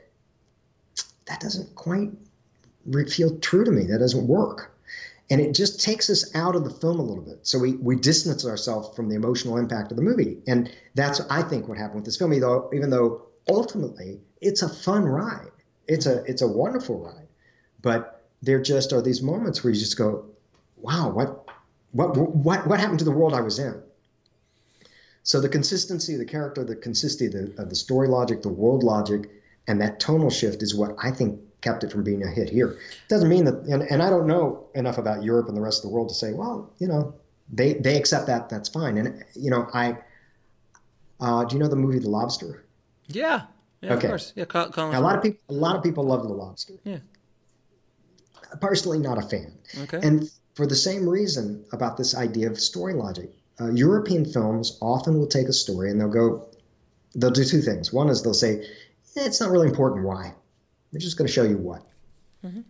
that doesn't quite feel true to me. That doesn't work. And it just takes us out of the film a little bit. So we, we distance ourselves from the emotional impact of the movie. And that's, I think, what happened with this film, though, even though ultimately it's a fun ride. It's a, it's a wonderful ride. But there just are these moments where you just go, wow, what, what, what, what happened to the world I was in? So the consistency of the character, the consistency of the, of the story logic, the world logic, and that tonal shift is what I think kept it from being a hit here. Doesn't mean that, and, and I don't know enough about Europe and the rest of the world to say, well, you know, they, they accept that, that's fine. And, you know, I, uh, do you know the movie The Lobster? Yeah. Yeah, okay. Of course. Yeah, Colin now, a lot of people, a lot of people love The Lobster. Yeah. Personally, not a fan. Okay. And for the same reason about this idea of story logic, uh, European films often will take a story and they'll go, they'll do two things. One is they'll say, eh, it's not really important why. They're just going to show you what. Mm-hmm.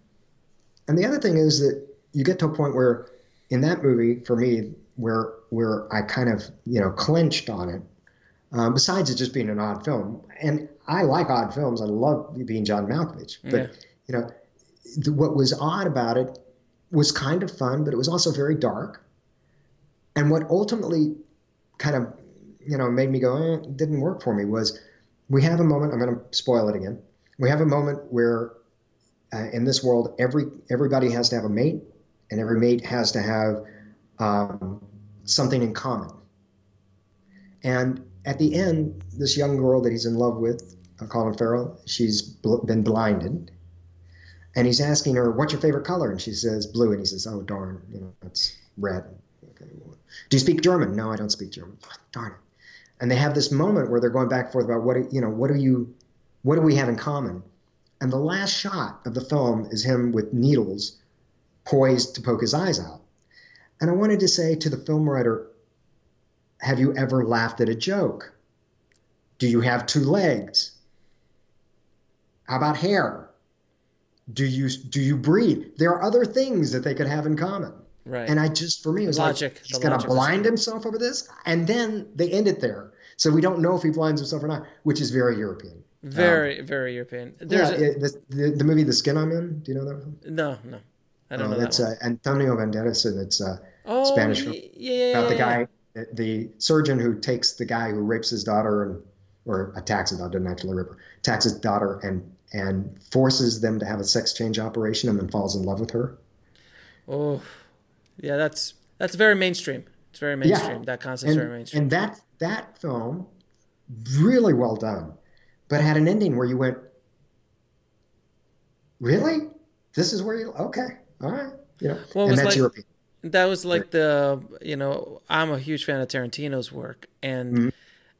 And the other thing is that you get to a point where, in that movie, for me, where where I kind of, you know, clenched on it, um, besides it just being an odd film. And I like odd films. I love being John Malkovich. But, yeah. you know, th- what was odd about it was kind of fun, but it was also very dark. And what ultimately kind of, you know, made me go, eh, it didn't work for me was we have a moment, I'm going to spoil it again. We have a moment where uh, in this world, every everybody has to have a mate, and every mate has to have um, something in common. And at the end, this young girl that he's in love with, uh, Colin Farrell, she's bl- been blinded. And he's asking her, what's your favorite color? And she says, blue. And he says, oh, darn, you know, that's red. Okay. Do you speak German? No, I don't speak German. Oh, darn it. And they have this moment where they're going back and forth about, what you know, what are you... what do we have in common? And the last shot of the film is him with needles poised to poke his eyes out. And I wanted to say to the film writer, have you ever laughed at a joke? Do you have two legs? How about hair? Do you do you breathe? There are other things that they could have in common. Right. And I just, for me, it was logic, like, he's going to blind himself over this? And then they end it there. So we don't know if he blinds himself or not, which is very European. Very, um, very European. There's yeah, a... it, the, the, the movie The Skin I'm In, do you know that one? No, no. I don't uh, know that's, that one. Uh, Antonio Banderas, and it's a oh, Spanish film yeah, about the guy, the, the surgeon who takes the guy who rapes his daughter, and or attacks his daughter, doesn't actually rape her, attacks his daughter and and forces them to have a sex change operation and then falls in love with her. Oh, yeah, that's that's very mainstream. It's very mainstream. Yeah. That concept's very mainstream. And that, that film, really well done. But it had an ending where you went, really? This is where you, okay, all right. You know, well, and that's like, European. That was like the, you know, I'm a huge fan of Tarantino's work. And mm-hmm.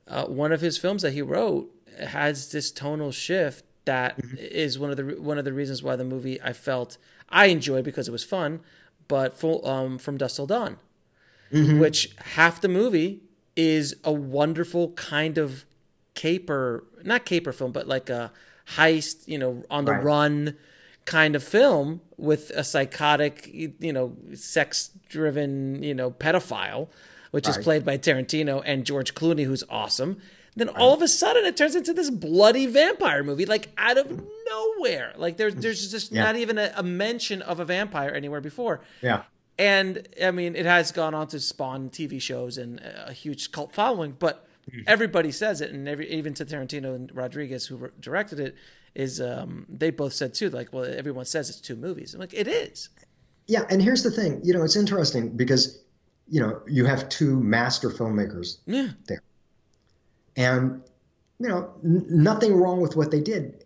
uh, one of his films that he wrote has this tonal shift that mm-hmm. is one of the one of the reasons why the movie I felt I enjoyed because it was fun, but full, um, From Dusk Till Dawn, mm-hmm. which half the movie is a wonderful kind of caper, not caper film, but like a heist, you know, on the right. run kind of film with a psychotic, you know, sex driven, you know, pedophile, which right. is played by Tarantino and George Clooney, who's awesome. Then right. all of a sudden it turns into this bloody vampire movie, like out of nowhere. Like there's, there's just yeah. not even a, a mention of a vampire anywhere before. Yeah. And I mean, it has gone on to spawn T V shows and a huge cult following, but everybody says it, and every, even to Tarantino and Rodriguez, who directed it, is um, they both said too, like, well, everyone says it's two movies. I'm like, it is. Yeah, and here's the thing. You know, it's interesting because, you know, you have two master filmmakers yeah. there. And, you know, n- nothing wrong with what they did.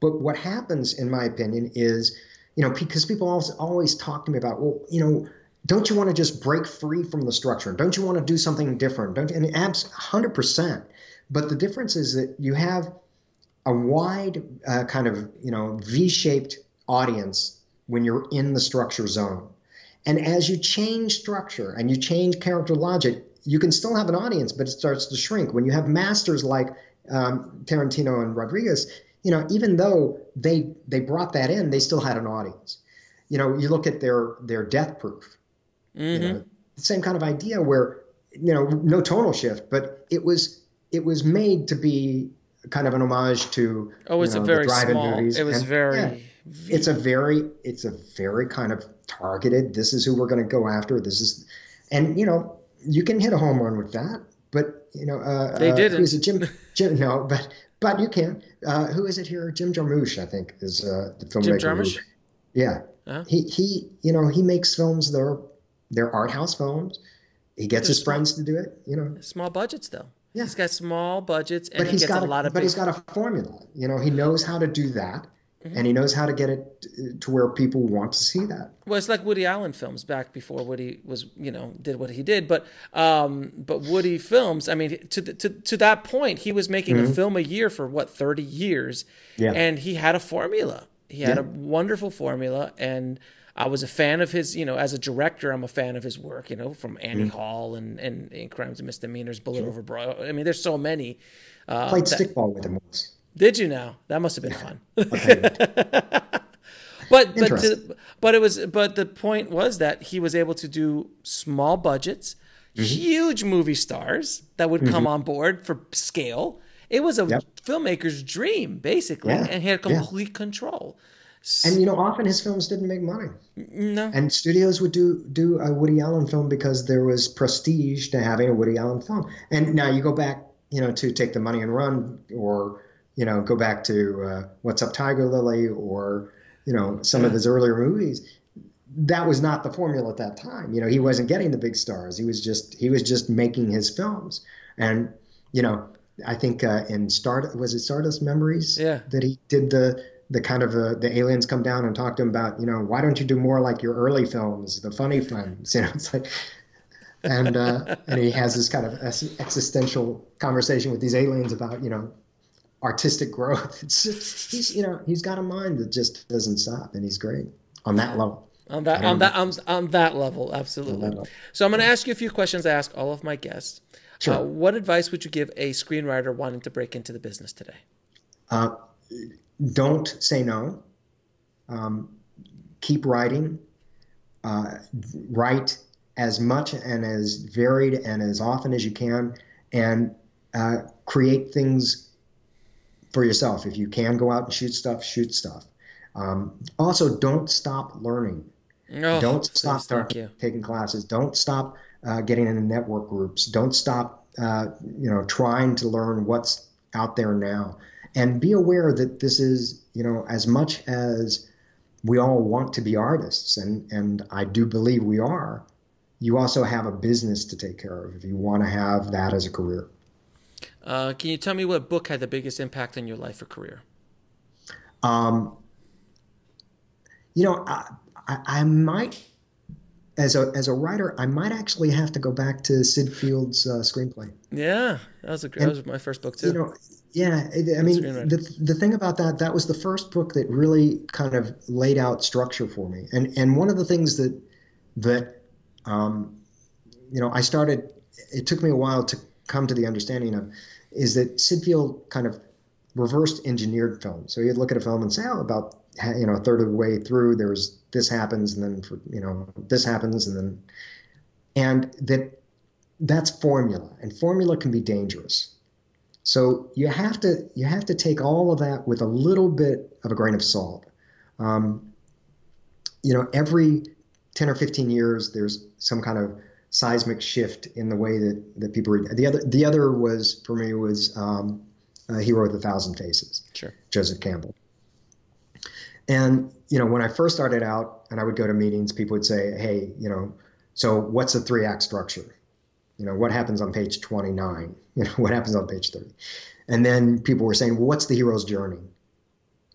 But what happens, in my opinion, is, you know, because people always talk to me about, well, you know, don't you want to just break free from the structure? Don't you want to do something different? Don't, and abs, one hundred percent. But the difference is that you have a wide uh, kind of, you know, V-shaped audience when you're in the structure zone. And as you change structure and you change character logic, you can still have an audience, but it starts to shrink. When you have masters like um, Tarantino and Rodriguez, you know, even though they they brought that in, they still had an audience. You know, you look at their their Death Proof, mm-hmm. you know, same kind of idea where, you know, no tonal shift, but it was it was made to be kind of an homage to oh, it's you know, a very the drive-in small. Movies. It was and, very. Yeah, it's a very it's a very kind of targeted. This is who we're going to go after. This is, and you know, you can hit a home run with that, but you know, uh, they uh, didn't. Who's it, Jim? Jim? No, but but you can. Uh, who is it here? Jim Jarmusch, I think, is uh, the filmmaker. Jim Jarmusch. Yeah, uh-huh. he he. You know, he makes films that are they're art house films. He gets There's his friends small, to do it. You know, small budgets though. Yeah. He's got small budgets, and but he he's gets got a, a lot of. But big... he's got a formula. You know, he knows how to do that, mm-hmm. and he knows how to get it to where people want to see that. Well, it's like Woody Allen films back before Woody was, you know, did what he did. But, um, but Woody films. I mean, to the, to to that point, he was making mm-hmm. a film a year for what thirty years, yeah. and he had a formula. He had yeah. a wonderful formula, and. I was a fan of his, you know, as a director, I'm a fan of his work, you know, from Annie mm-hmm. Hall and, and, and Crimes and Misdemeanors, Bullet sure. Over Broadway. I mean, there's so many. Uh, I played that, stickball with him once. Did you now? That must have been fun. but but to, but it was but the point was that he was able to do small budgets, mm-hmm. huge movie stars that would mm-hmm. come on board for scale. It was a yep. filmmaker's dream, basically, yeah. and he had complete yeah. control. And, you know, often his films didn't make money. No. And studios would do do a Woody Allen film because there was prestige to having a Woody Allen film. And now you go back, you know, to Take the Money and Run, or, you know, go back to uh, What's Up, Tiger Lily, or, you know, some yeah. of his earlier movies. That was not the formula at that time. You know, he wasn't getting the big stars. He was just he was just making his films. And, you know, I think uh, in Stardust, was it Stardust Memories? Yeah. That he did the... the kind of uh, the aliens come down and talk to him about, you know, why don't you do more like your early films, the funny films, you know, it's like, and, uh, and he has this kind of existential conversation with these aliens about, you know, artistic growth. It's just, he's, you know, he's got a mind that just doesn't stop, and he's great on that level. On that, on that, on, on that level. Absolutely. That level. So I'm going to ask you a few questions I ask all of my guests. Sure. Uh, what advice would you give a screenwriter wanting to break into the business today? Uh, Don't say no. Um, keep writing. Uh, write as much and as varied and as often as you can, and uh, create things for yourself. If you can go out and shoot stuff, shoot stuff. Um, also, don't stop learning. No, don't stop start, taking classes. Don't stop uh, getting into network groups. Don't stop, uh, you know, trying to learn what's out there now. And be aware that this is, you know, as much as we all want to be artists, and, and I do believe we are, you also have a business to take care of if you want to have that as a career. Uh, can you tell me what book had the biggest impact on your life or career? Um, you know, I, I, I might, as a as a writer, I might actually have to go back to Sid Field's uh, screenplay. Yeah, that was, a, and, that was my first book too. You know, yeah, I mean, the the thing about that, that was the first book that really kind of laid out structure for me. And and one of the things that, that um, you know, I started, it took me a while to come to the understanding of, is that Sid Field kind of reversed engineered film. So you'd look at a film and say, oh, about, you know, a third of the way through, there's this happens, and then, for, you know, this happens, and then, and that that's formula. And formula can be dangerous. So you have to you have to take all of that with a little bit of a grain of salt. Um, you know, every ten or fifteen years, there's some kind of seismic shift in the way that, that people read. The other the other was for me was um, uh, Hero with a Thousand Faces, sure. Joseph Campbell. And you know, when I first started out, and I would go to meetings, people would say, "Hey, you know, so what's a three act structure? You know, what happens on page twenty-nine? You know, what happens on page thirty? And then people were saying, well, what's the hero's journey?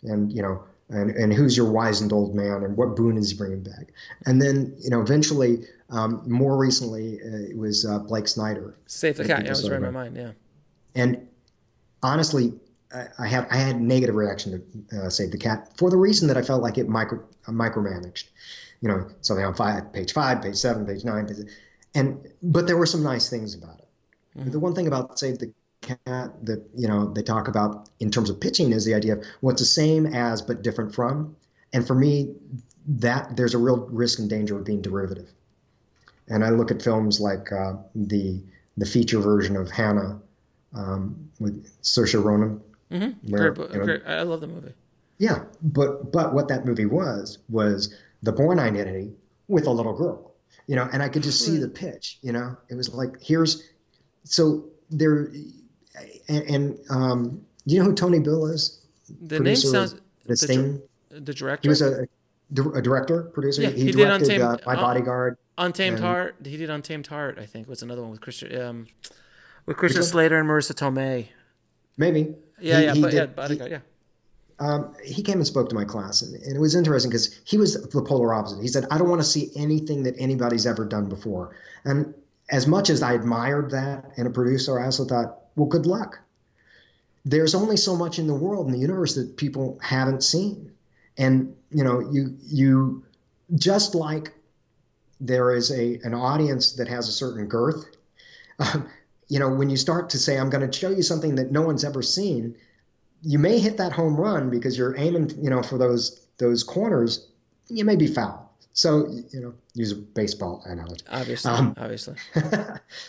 And, you know, and, and who's your wizened old man? And what boon is he bringing back? And then, you know, eventually, um, more recently, uh, it was uh, Blake Snyder. Save the Cat. Yeah, it was right in my mind, yeah. And honestly, I, I have I had negative reaction to uh, Save the Cat for the reason that I felt like it micro uh, micromanaged, you know, something on five, page five, page seven, page nine, page, and but there were some nice things about it. Mm-hmm. The one thing about Save the Cat that you know they talk about in terms of pitching is the idea of what's the same as but different from, and for me, that there's a real risk and danger of being derivative. And I look at films like uh, the the feature version of Hannah um, with Saoirse Ronan. Mm-hmm. Where, great, you know, great. I love the movie. Yeah, but but what that movie was was the Bourne Identity with a little girl, you know, and I could just see the pitch, you know. It was like here's so there, and, and um, you know who Tony Bill is? The name sounds the same. The director. He was a, a director producer. Yeah, he, he directed did Untamed, uh, My Bodyguard. Untamed and, Heart. He did Untamed Heart. I think was another one with Christian um, with Christian Slater and Marissa Tomei. Maybe. Yeah, he, yeah, he but, did, yeah, bodyguard, he, yeah. Um, he came and spoke to my class, and, and it was interesting because he was the polar opposite. He said, I don't want to see anything that anybody's ever done before. And as much as I admired that in a producer, I also thought, well, good luck. There's only so much in the world, in the universe, that people haven't seen. And, you know, you you just like there is a an audience that has a certain girth, um, you know, when you start to say, I'm going to show you something that no one's ever seen, you may hit that home run because you're aiming, you know, for those those corners. You may be foul. So, you know, use a baseball analogy. Obviously, um, obviously.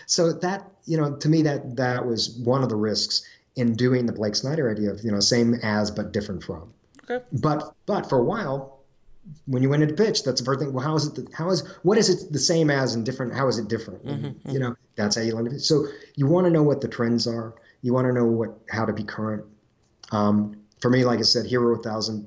So that, you know, to me, that that was one of the risks in doing the Blake Snyder idea of, you know, same as but different from. Okay. But but for a while, when you went into pitch, that's the first thing. Well, how is it? The, how is what is it the same as and different? How is it different? Mm-hmm, and, mm-hmm. You know, that's how you learn. It. So you want to know what the trends are. You want to know what how to be current. Um, for me, like I said, Hero one thousand.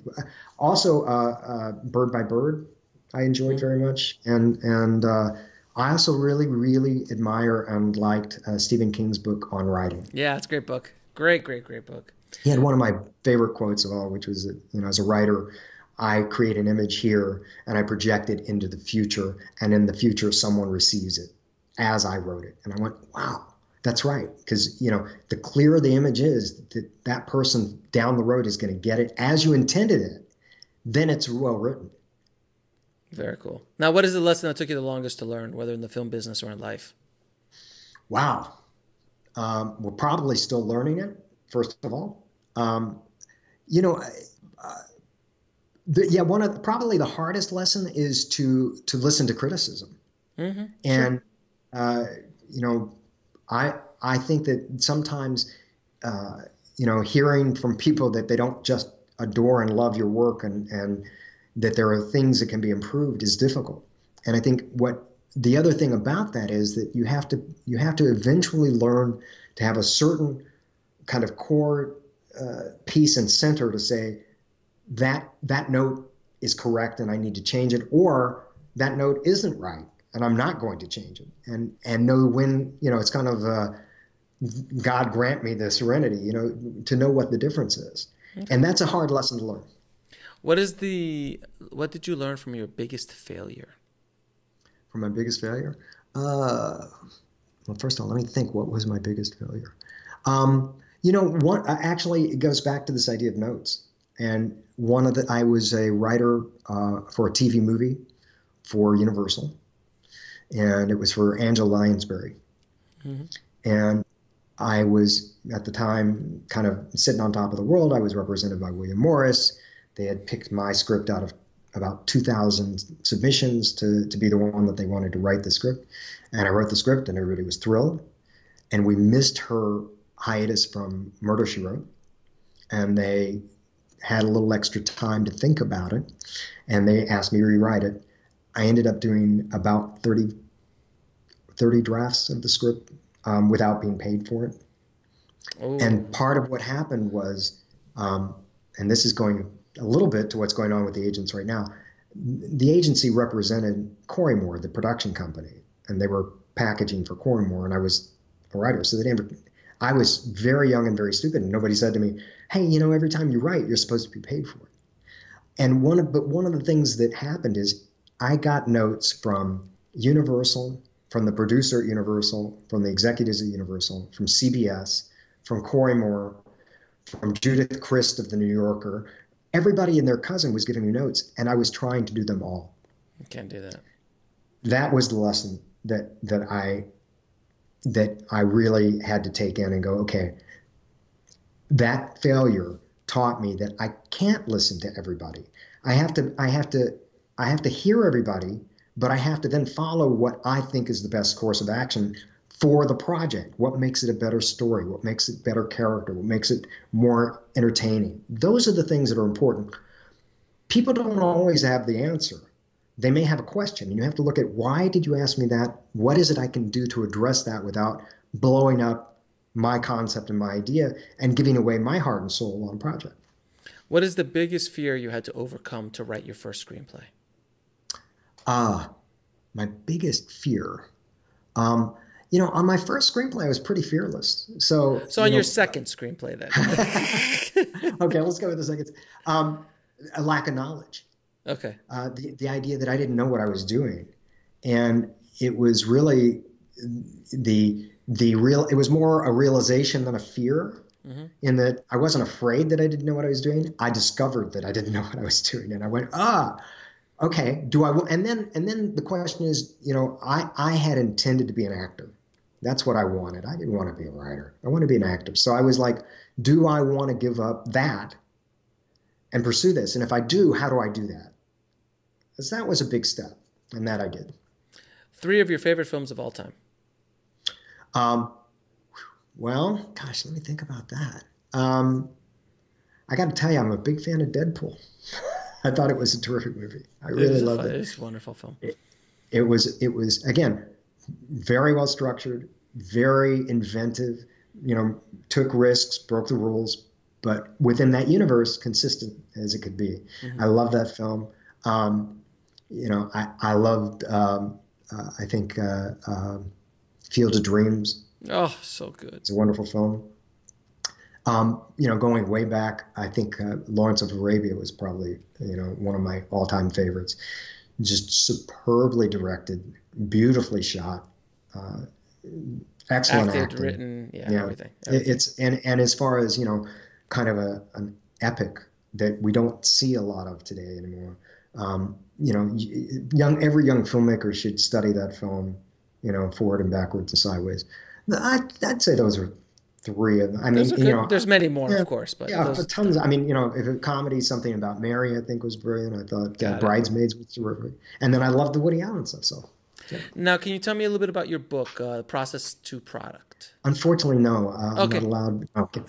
Also, uh, uh, Bird by Bird, I enjoyed very much, and and uh, I also really really admire and liked uh, Stephen King's book on writing. Yeah, it's a great book. Great, great, great book. He had one of my favorite quotes of all, which was, you know, as a writer, I create an image here and I project it into the future, and in the future, someone receives it as I wrote it. And I went, wow, that's right. Because, you know, the clearer the image is, that that person down the road is going to get it as you intended it, then it's well written. Very cool. Now, what is the lesson that took you the longest to learn, whether in the film business or in life? Wow. Um, we're probably still learning it, first of all. Um, you know, uh, the, yeah, one of the, probably the hardest lesson is to to listen to criticism. Mm-hmm. And, sure. uh, you know, I I think that sometimes, uh, you know, hearing from people that they don't just adore and love your work and, and that there are things that can be improved is difficult. And I think what the other thing about that is that you have to you have to eventually learn to have a certain kind of core uh, piece and center to say that that note is correct and I need to change it, or that note isn't right and I'm not going to change it, and and know when, you know, it's kind of uh, God grant me the serenity, you know, to know what the difference is. Okay. And that's a hard lesson to learn. What is the, what did you learn from your biggest failure? From my biggest failure? Uh, well, first of all, let me think, what was my biggest failure? Um, you know, one, actually it goes back to this idea of notes. And one of the, I was a writer uh, for a T V movie for Universal. And it was for Angela Lansbury. Mm-hmm. And I was, at the time, kind of sitting on top of the world. I was represented by William Morris. They had picked my script out of about two thousand submissions to, to be the one that they wanted to write the script. And I wrote the script, and everybody was thrilled. And we missed her hiatus from Murder, She Wrote. And they had a little extra time to think about it. And they asked me to rewrite it. I ended up doing about thirty drafts of the script um, without being paid for it. Oh. And part of what happened was, um, and this is going a little bit to what's going on with the agents right now, the agency represented Corymore, the production company, and they were packaging for Corymore, and I was a writer. So they didn't, I was very young and very stupid, and nobody said to me, hey, you know, every time you write, you're supposed to be paid for it. And one of, but one of the things that happened is, I got notes from Universal, from the producer at Universal, from the executives at Universal, from C B S, from Corymore, from Judith Crist of The New Yorker. Everybody and their cousin was giving me notes, and I was trying to do them all. You can't do that. That was the lesson that that I that I really had to take in and go, okay, that failure taught me that I can't listen to everybody. I have to I have to I have to hear everybody, but I have to then follow what I think is the best course of action for the project. What makes it a better story? What makes it better character? What makes it more entertaining? Those are the things that are important. People don't always have the answer. They may have a question, and you have to look at, why did you ask me that? What is it I can do to address that without blowing up my concept and my idea and giving away my heart and soul on a project? What is the biggest fear you had to overcome to write your first screenplay? Ah, uh, my biggest fear. Um, you know, on my first screenplay, I was pretty fearless. So, so on you know, your second screenplay, then. Okay, let's go with the second. Um, a lack of knowledge. Okay. Uh, the, the idea that I didn't know what I was doing. And it was really the, the real, it was more a realization than a fear, mm-hmm. in that I wasn't afraid that I didn't know what I was doing. I discovered that I didn't know what I was doing. And I went, ah, okay, do I, w-? and then, and then the question is, you know, I, I had intended to be an actor. That's what I wanted. I didn't want to be a writer. I wanted to be an actor. So I was like, do I want to give up that and pursue this? And if I do, how do I do that? Because that was a big step, and that I did. Three of your favorite films of all time. Um, well, gosh, let me think about that. Um, I got to tell you, I'm a big fan of Deadpool. I thought it was a terrific movie. I it really loved it. It's a wonderful film. It, it was. It was again very well structured, very inventive. You know, took risks, broke the rules, but within that universe, consistent as it could be. Mm-hmm. I love that film. Um, you know, I, I loved, um, uh, I think, uh, uh, Field of Dreams. Oh, so good. It's a wonderful film. Um, you know, going way back, I think, uh, Lawrence of Arabia was probably, you know, one of my all time favorites, just superbly directed, beautifully shot, uh, excellent acted, acting, written, yeah, yeah. Everything, everything. It, it's, and, and as far as, you know, kind of a, an epic that we don't see a lot of today anymore. Um, you know, young every young filmmaker should study that film, you know, forward and backwards and sideways. I, I'd say those are three of them. I mean, good, you know, there's many more, yeah, of course, but yeah, those, tons. Of, I mean, you know, if a comedy, Something About Mary, I think was brilliant. I thought uh, Bridesmaids was terrific, and then I loved the Woody Allen stuff. So yeah. Now, can you tell me a little bit about your book, uh, Process to Product? Unfortunately, no. Uh, okay. I'm not allowed. Okay.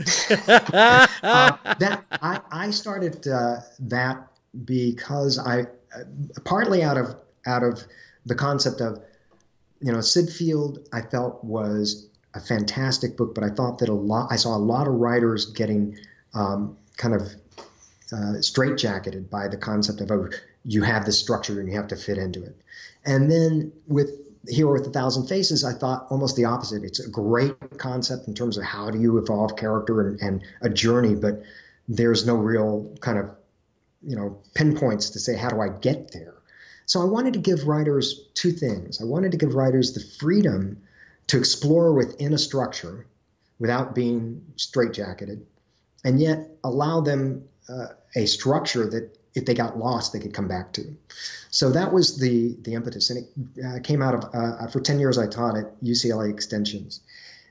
uh, that I, I started uh, that. Because I, uh, partly out of out of the concept of, you know, Sid Field, I felt was a fantastic book, but I thought that a lot, I saw a lot of writers getting um, kind of uh, straitjacketed by the concept of, oh, you have this structure and you have to fit into it. And then with Hero with a Thousand Faces, I thought almost the opposite. It's a great concept in terms of how do you evolve character and, and a journey, but there's no real kind of, you know, pinpoints to say, how do I get there? So I wanted to give writers two things. I wanted to give writers the freedom to explore within a structure without being straitjacketed, and yet allow them uh, a structure that if they got lost, they could come back to. So that was the the impetus. And it uh, came out of, uh, for ten years, I taught at U C L A Extensions,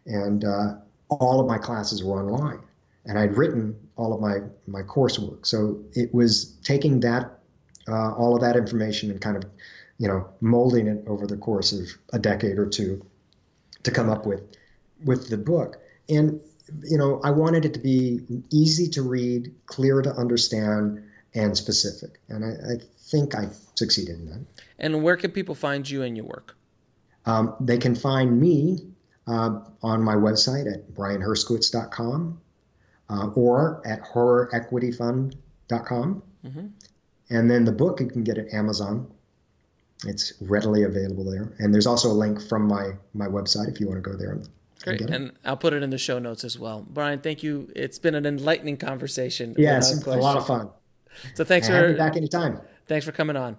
and uh, all of my classes were online. And I'd written all of my, my coursework. So it was taking that, uh, all of that information and kind of, you know, molding it over the course of a decade or two to come up with, with the book. And, you know, I wanted it to be easy to read, clear to understand, and specific. And I, I think I succeeded in that. And where can people find you and your work? Um, they can find me uh, on my website at brian herskowitz dot com. Uh, or at horror equity fund dot com. Mm-hmm. And then the book you can get at Amazon. It's readily available there. And there's also a link from my, my website if you want to go there. And Great. Get it. And I'll put it in the show notes as well. Brian, thank you. It's been an enlightening conversation. Yeah, it's a lot of fun. So thanks for having me back anytime. Thanks for coming on.